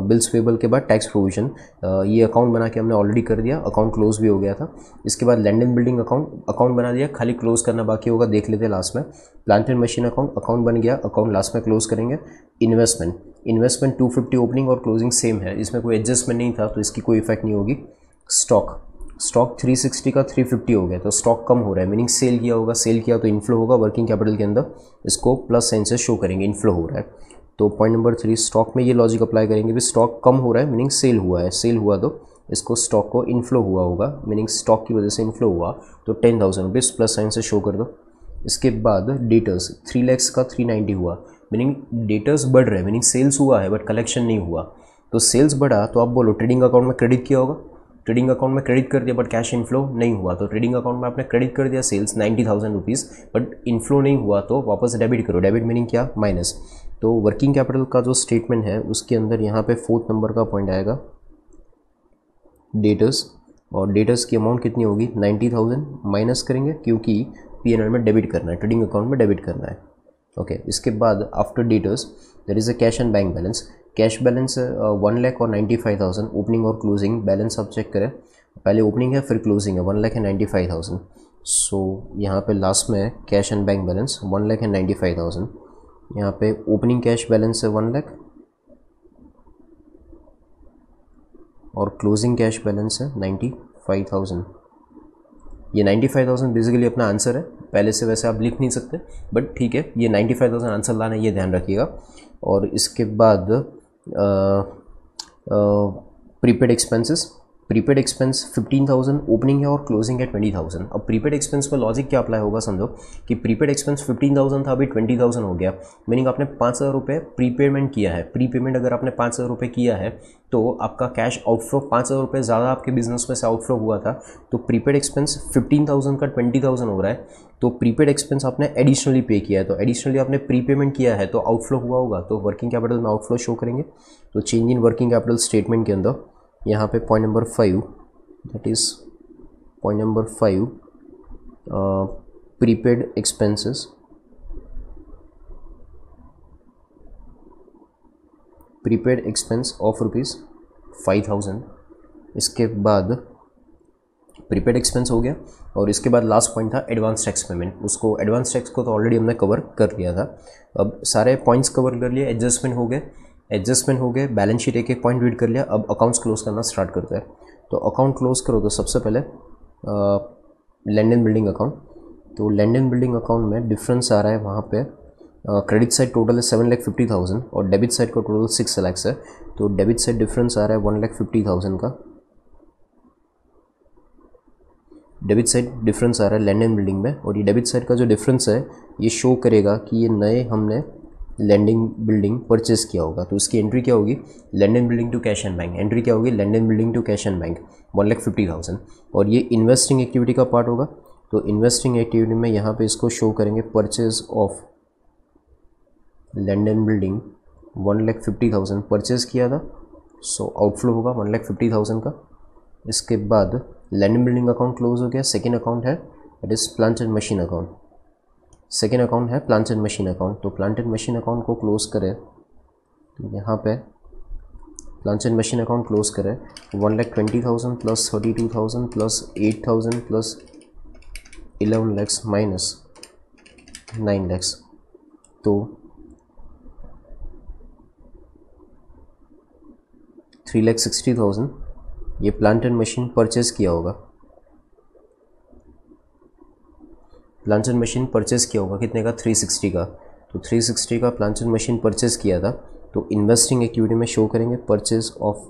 बिल्स पेबल के बाद टैक्स प्रोविजन, ये अकाउंट बना के हमने ऑलरेडी कर दिया, अकाउंट क्लोज भी हो गया था। इसके बाद land and building account, account बना दिया, खाली क्लोज करना बाकी होगा, देख लेते लास्ट में। Plant and machine account, account बन गया, अकाउंट लास्ट में क्लोज करेंगे। Investment, investment two fifty opening और क्लोजिंग सेम है, इसमें कोई एडजस्टमेंट नहीं था तो इसकी कोई इफेक्ट नहीं होगी। स्टॉक, स्टॉक तीन सौ साठ का तीन सौ पचास हो गया तो स्टॉक कम हो रहा है, मीनिंग सेल किया होगा, सेल किया तो इनफ्लो होगा वर्किंग कैपिटल के अंदर, इसको प्लस साइन से शो करेंगे, इनफ्लो हो रहा है। तो पॉइंट नंबर थ्री, स्टॉक में ये लॉजिक अप्लाई करेंगे भी स्टॉक कम हो रहा है मीनिंग सेल हुआ है, सेल हुआ तो इसको स्टॉक को इनफ्लो हुआ होगा, मीनिंग स्टॉक की वजह से इनफ्लो हुआ तो ten thousand rupees plus sign से शो कर दो। इसके बाद डेटर्स, थ्री लैक्स का थ्री नाइन्टी हुआ, मीनिंग डेटर्स बढ़ रहे हैं, मीनिंग सेल्स हुआ है बट कलेक्शन नहीं हुआ, तो सेल्स बढ़ा तो आप बोलो ट्रेडिंग अकाउंट में क्रेडिट किया होगा, ट्रेडिंग अकाउंट में क्रेडिट कर दिया बट कैश इनफ्लो नहीं हुआ तो ट्रेडिंग अकाउंट में आपने क्रेडिट कर दिया sales ninety thousand rupees but inflow नहीं हुआ तो वापस डेबिट करो, डेबिट मीनिंग क्या, माइनस। तो वर्किंग कैपिटल का जो स्टेटमेंट है उसके अंदर यहाँ पे फोर्थ नंबर का पॉइंट आएगा डेटर्स, और डेटर्स की अमाउंट कितनी होगी नाइन्टी थाउजेंड माइनस करेंगे क्योंकि पी एन एल में डेबिट करना है, ट्रेडिंग अकाउंट में डेबिट करना है। ओके okay, इसके बाद after debtors there is a cash and bank balance, cash balance one lakh और नाइन्टी फाइव थाउजेंड, ओपनिंग और क्लोजिंग बैलेंस आप चेक करें, पहले ओपनिंग है फिर क्लोजिंग है, one lakh and ninety five thousand, so यहाँ पे लास्ट में cash and bank balance one lakh and ninety five thousand, यहाँ पे ओपनिंग कैश बैलेंस है वन लैख और क्लोजिंग कैश बैलेंस है नाइन्टी फाइव थाउजेंड। ये नाइन्टी फाइव थाउजेंड बेसिकली अपना आंसर है, पहले से वैसे आप लिख नहीं सकते बट ठीक है, ये नाइन्टी फाइव थाउजेंड आंसर लाना है, ये ध्यान रखिएगा। और इसके बाद prepaid expenses, prepaid expense fifteen thousand, opening है और क्लोजिंग है ट्वेंटी थाउजेंड। अब प्रीपेड एक्सपेंस पर लॉजिक क्या अप्लाई होगा, समझो कि प्रीपेड एक्सपेंस फिफ्टीन थाउजेंड था अभी ट्वेंटी थाउजेंड हो गया, मीनिंग आपने पाँच हज़ार रुपये प्री पेमेंट किया है, प्री पेमेंट अगर आपने पाँच हज़ार रुपये किया है तो आपका कैश आउटफ्लो पाँच हज़ार रुपये ज़्यादा आपके बिजनेस में से आउटफ्लो हुआ था, तो प्रीपेड एक्सपेंस फिफ्टीन थाउजेंड का ट्वेंटी थाउजेंड हो रहा है, तो प्रीपेड एक्सपेंस आपने एडिशनली पे किया है, तो एडिशनली आपने प्री पेमेंट किया है तो आउटफ्लो हुआ होगा, तो वर्किंग कैपिटल में आउटफ्लो शो करेंगे। तो change in working capital statement के अंदर यहाँ पे point number five, that is point number five prepaid expenses, prepaid expense of rupees five thousand. इसके बाद प्रीपेड एक्सपेंस हो गया और इसके बाद लास्ट पॉइंट था एडवांस टैक्स पेमेंट, उसको एडवांस टैक्स को तो ऑलरेडी हमने कवर कर लिया था। अब सारे पॉइंट्स कवर कर लिए, एडजस्टमेंट हो गए, एडजस्टमेंट हो गए, बैलेंस शीट एक एक पॉइंट रीड कर लिया, अब अकाउंट्स क्लोज करना स्टार्ट करते हैं। तो अकाउंट क्लोज करो तो सबसे पहले लैंड एंड बिल्डिंग अकाउंट, तो लैंड एंड बिल्डिंग अकाउंट में डिफरेंस आ रहा है वहाँ पे, क्रेडिट साइड टोटल है सेवन लैख फिफ्टी थाउजेंड और डेबिट साइड का टोटल सिक्स लैक्स है, तो डेबिट साइड डिफरेंस आ रहा है वन लैख फिफ्टी थाउजेंड का, डेबिट साइड डिफरेंस आ रहा है लैंड एंड बिल्डिंग में, और ये डेबिट साइड का जो डिफरेंस है ये शो करेगा कि ये नए हमने लैंडिंग बिल्डिंग परचेस किया होगा, तो इसकी एंट्री क्या होगी land and building to cash and bank, entry क्या होगी land and building to cash and bank one lakh fifty thousand. और ये इन्वेस्टिंग एक्टिविटी का पार्ट होगा, तो इन्वेस्टिंग एक्टिविटी में यहाँ पे इसको शो करेंगे purchase of land and building one lakh fifty thousand purchase किया था, सो आउटफ्लो होगा वन लैख फिफ्टी थाउजेंड का। इसके बाद land and building account close हो गया, सेकेंड अकाउंट है that is plant and machine account, second account है प्लांट एंड मशीन अकाउंट, तो प्लांट एंड मशीन अकाउंट को क्लोज करें, तो यहाँ पे plant and machine account close करें one lakh twenty thousand plus thirty two thousand plus eight thousand plus eleven lakhs minus nine lakhs, तो थ्री लैख सिक्सटी थाउजेंड ये प्लांट एंड मशीन परचेज किया होगा, प्लांट एंड मशीन परचेज़ किया होगा कितने का थ्री सिक्सटी का, तो थ्री सिक्सटी का प्लांट एंड मशीन परचेज़ किया था, तो इन्वेस्टिंग एक्टिविटी में शो करेंगे purchase of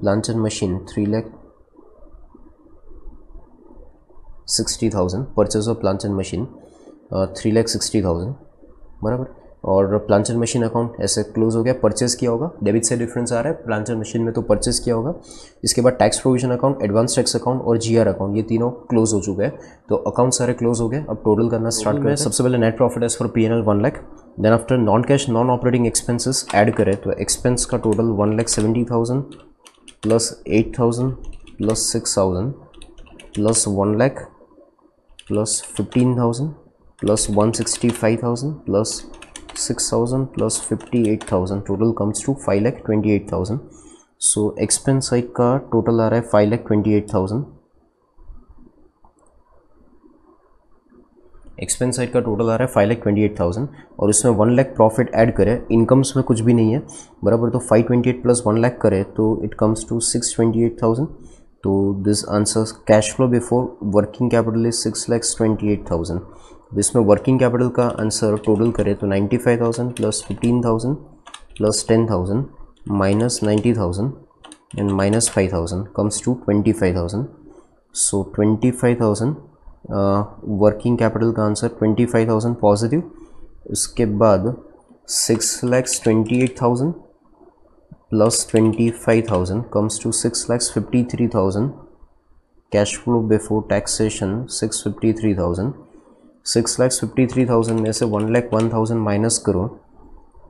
plant and machine three lakh sixty thousand purchase of plant and machine three lakh sixty thousand बराबर, और प्लांट एंड मशीन अकाउंट ऐसे क्लोज हो गया, परचेस किया होगा, डेबिट से डिफरेंस आ रहा है प्लांट एंड मशीन में तो परचेस किया होगा। इसके बाद tax provision account, advance tax account और जीआर अकाउंट ये तीनों क्लोज हो चुके हैं, तो अकाउंट सारे क्लोज हो गए। अब टोटल करना स्टार्ट करें, सबसे पहले net profit as per P N L one lakh, then after non cash non operating expenses add करें तो एक्सपेंस का total one lakh seventy thousand plus eight thousand plus six thousand plus one lakh plus fifteen thousand plus one hundred sixty-five thousand plus six thousand plus fifty-eight thousand, total comes to five lakh twenty-eight thousand. So expense side का टोटल आ रहा है five lakh twenty eight thousand. Expense side का टोटल आ रहा है five lakh twenty eight thousand और उसमें वन लैख प्रॉफिट ऐड करें, इनकम्स में कुछ भी नहीं है बराबर, तो five twenty eight plus one lakh करें तो it comes to six twenty eight thousand. तो this answer cash flow before working capital is six lakhs twenty eight thousand. इसमें वर्किंग कैपिटल का आंसर टोटल करें तो ninety five thousand plus fifteen thousand plus ten thousand minus ninety thousand and minus five thousand comes to twenty-five thousand. So twenty-five thousand uh, working capital का आंसर twenty-five thousand पॉजिटिव, उसके बाद six lakhs twenty-eight thousand plus twenty-five thousand comes to six lakhs fifty-three thousand. Cash flow before taxation six hundred fifty-three thousand, six lakhs fifty-three thousand में से one lakh one thousand minus करो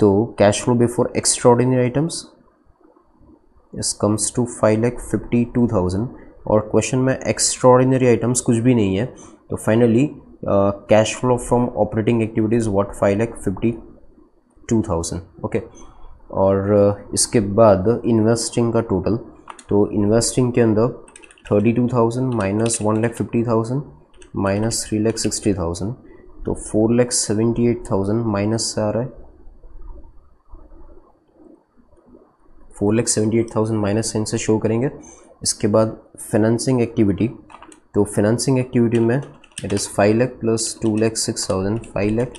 तो cash flow before extraordinary items is comes to five lakh fifty two thousand और क्वेश्चन में एक्स्ट्राऑर्डिनरी आइटम्स कुछ भी नहीं है। तो finally cash flow from operating activities what five lakh fifty two thousand okay. और uh, इसके बाद इन्वेस्टिंग का टोटल, तो इन्वेस्टिंग के अंदर thirty two thousand minus one lakh fifty thousand minus three lakh sixty thousand तो four lakh seventy eight thousand minus से आ रहा है, four lakh seventy eight thousand minus sign से शो करेंगे। इसके बाद फिनेंसिंग एक्टिविटी, तो फिनेंसिंग एक्टिविटी में it is five lakh plus two lakh six thousand five lakh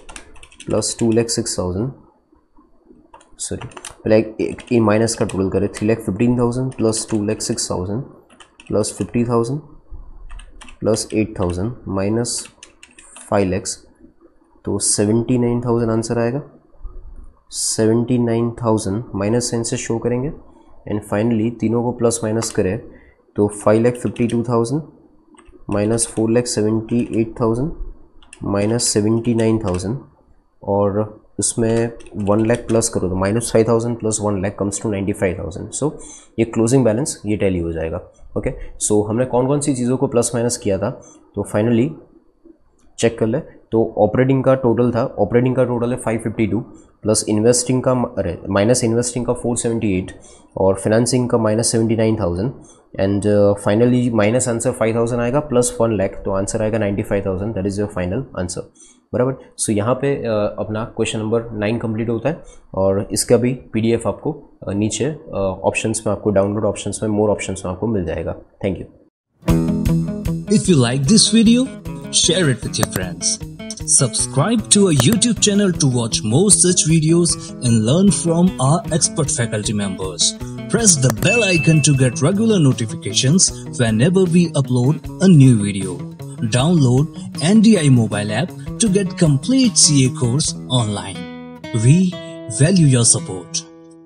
plus two lakh six thousand sorry like a minus का टोटल करें three lakh fifteen thousand plus two lakh six thousand plus fifty thousand plus eight thousand minus five lakhs तो सेवेंटी नाइन थाउजेंड आंसर आएगा। Seventy nine thousand minus sign से शो करेंगे एंड फाइनली तीनों को प्लस माइनस करें तो five lakh fifty two thousand minus four lakh seventy eight thousand minus seventy nine thousand और उसमें वन लैख प्लस करो तो minus five thousand plus one lakh comes to ninety five thousand. So ये क्लोजिंग बैलेंस ये टैली हो जाएगा ओके। सो हमने कौन कौन सी चीज़ों को प्लस माइनस किया था तो फाइनली चेक कर ले, तो ऑपरेटिंग का टोटल था, ऑपरेटिंग का टोटल है five fifty two plus investing का अरे माइनस इन्वेस्टिंग का फोर सेवेंटी एट और फिनेंसिंग का minus seventy nine thousand and finally minus answer five thousand आएगा प्लस वन लाख तो आंसर आएगा ninety five thousand. That is your final answer बराबर। सो यहाँ पे uh, अपना क्वेश्चन नंबर नाइन कंप्लीट होता है और इसका भी पीडीएफ आपको uh, नीचे ऑप्शंस uh, में आपको डाउनलोड ऑप्शंस में मोर ऑप्शंस में आपको मिल जाएगा। Thank you. If you like this video share it with your friends. Subscribe to our YouTube channel to watch more such videos and learn from our expert faculty members. Press the bell icon to get regular notifications whenever we upload a new video. Download N D I mobile app to get complete C A course online. We value your support.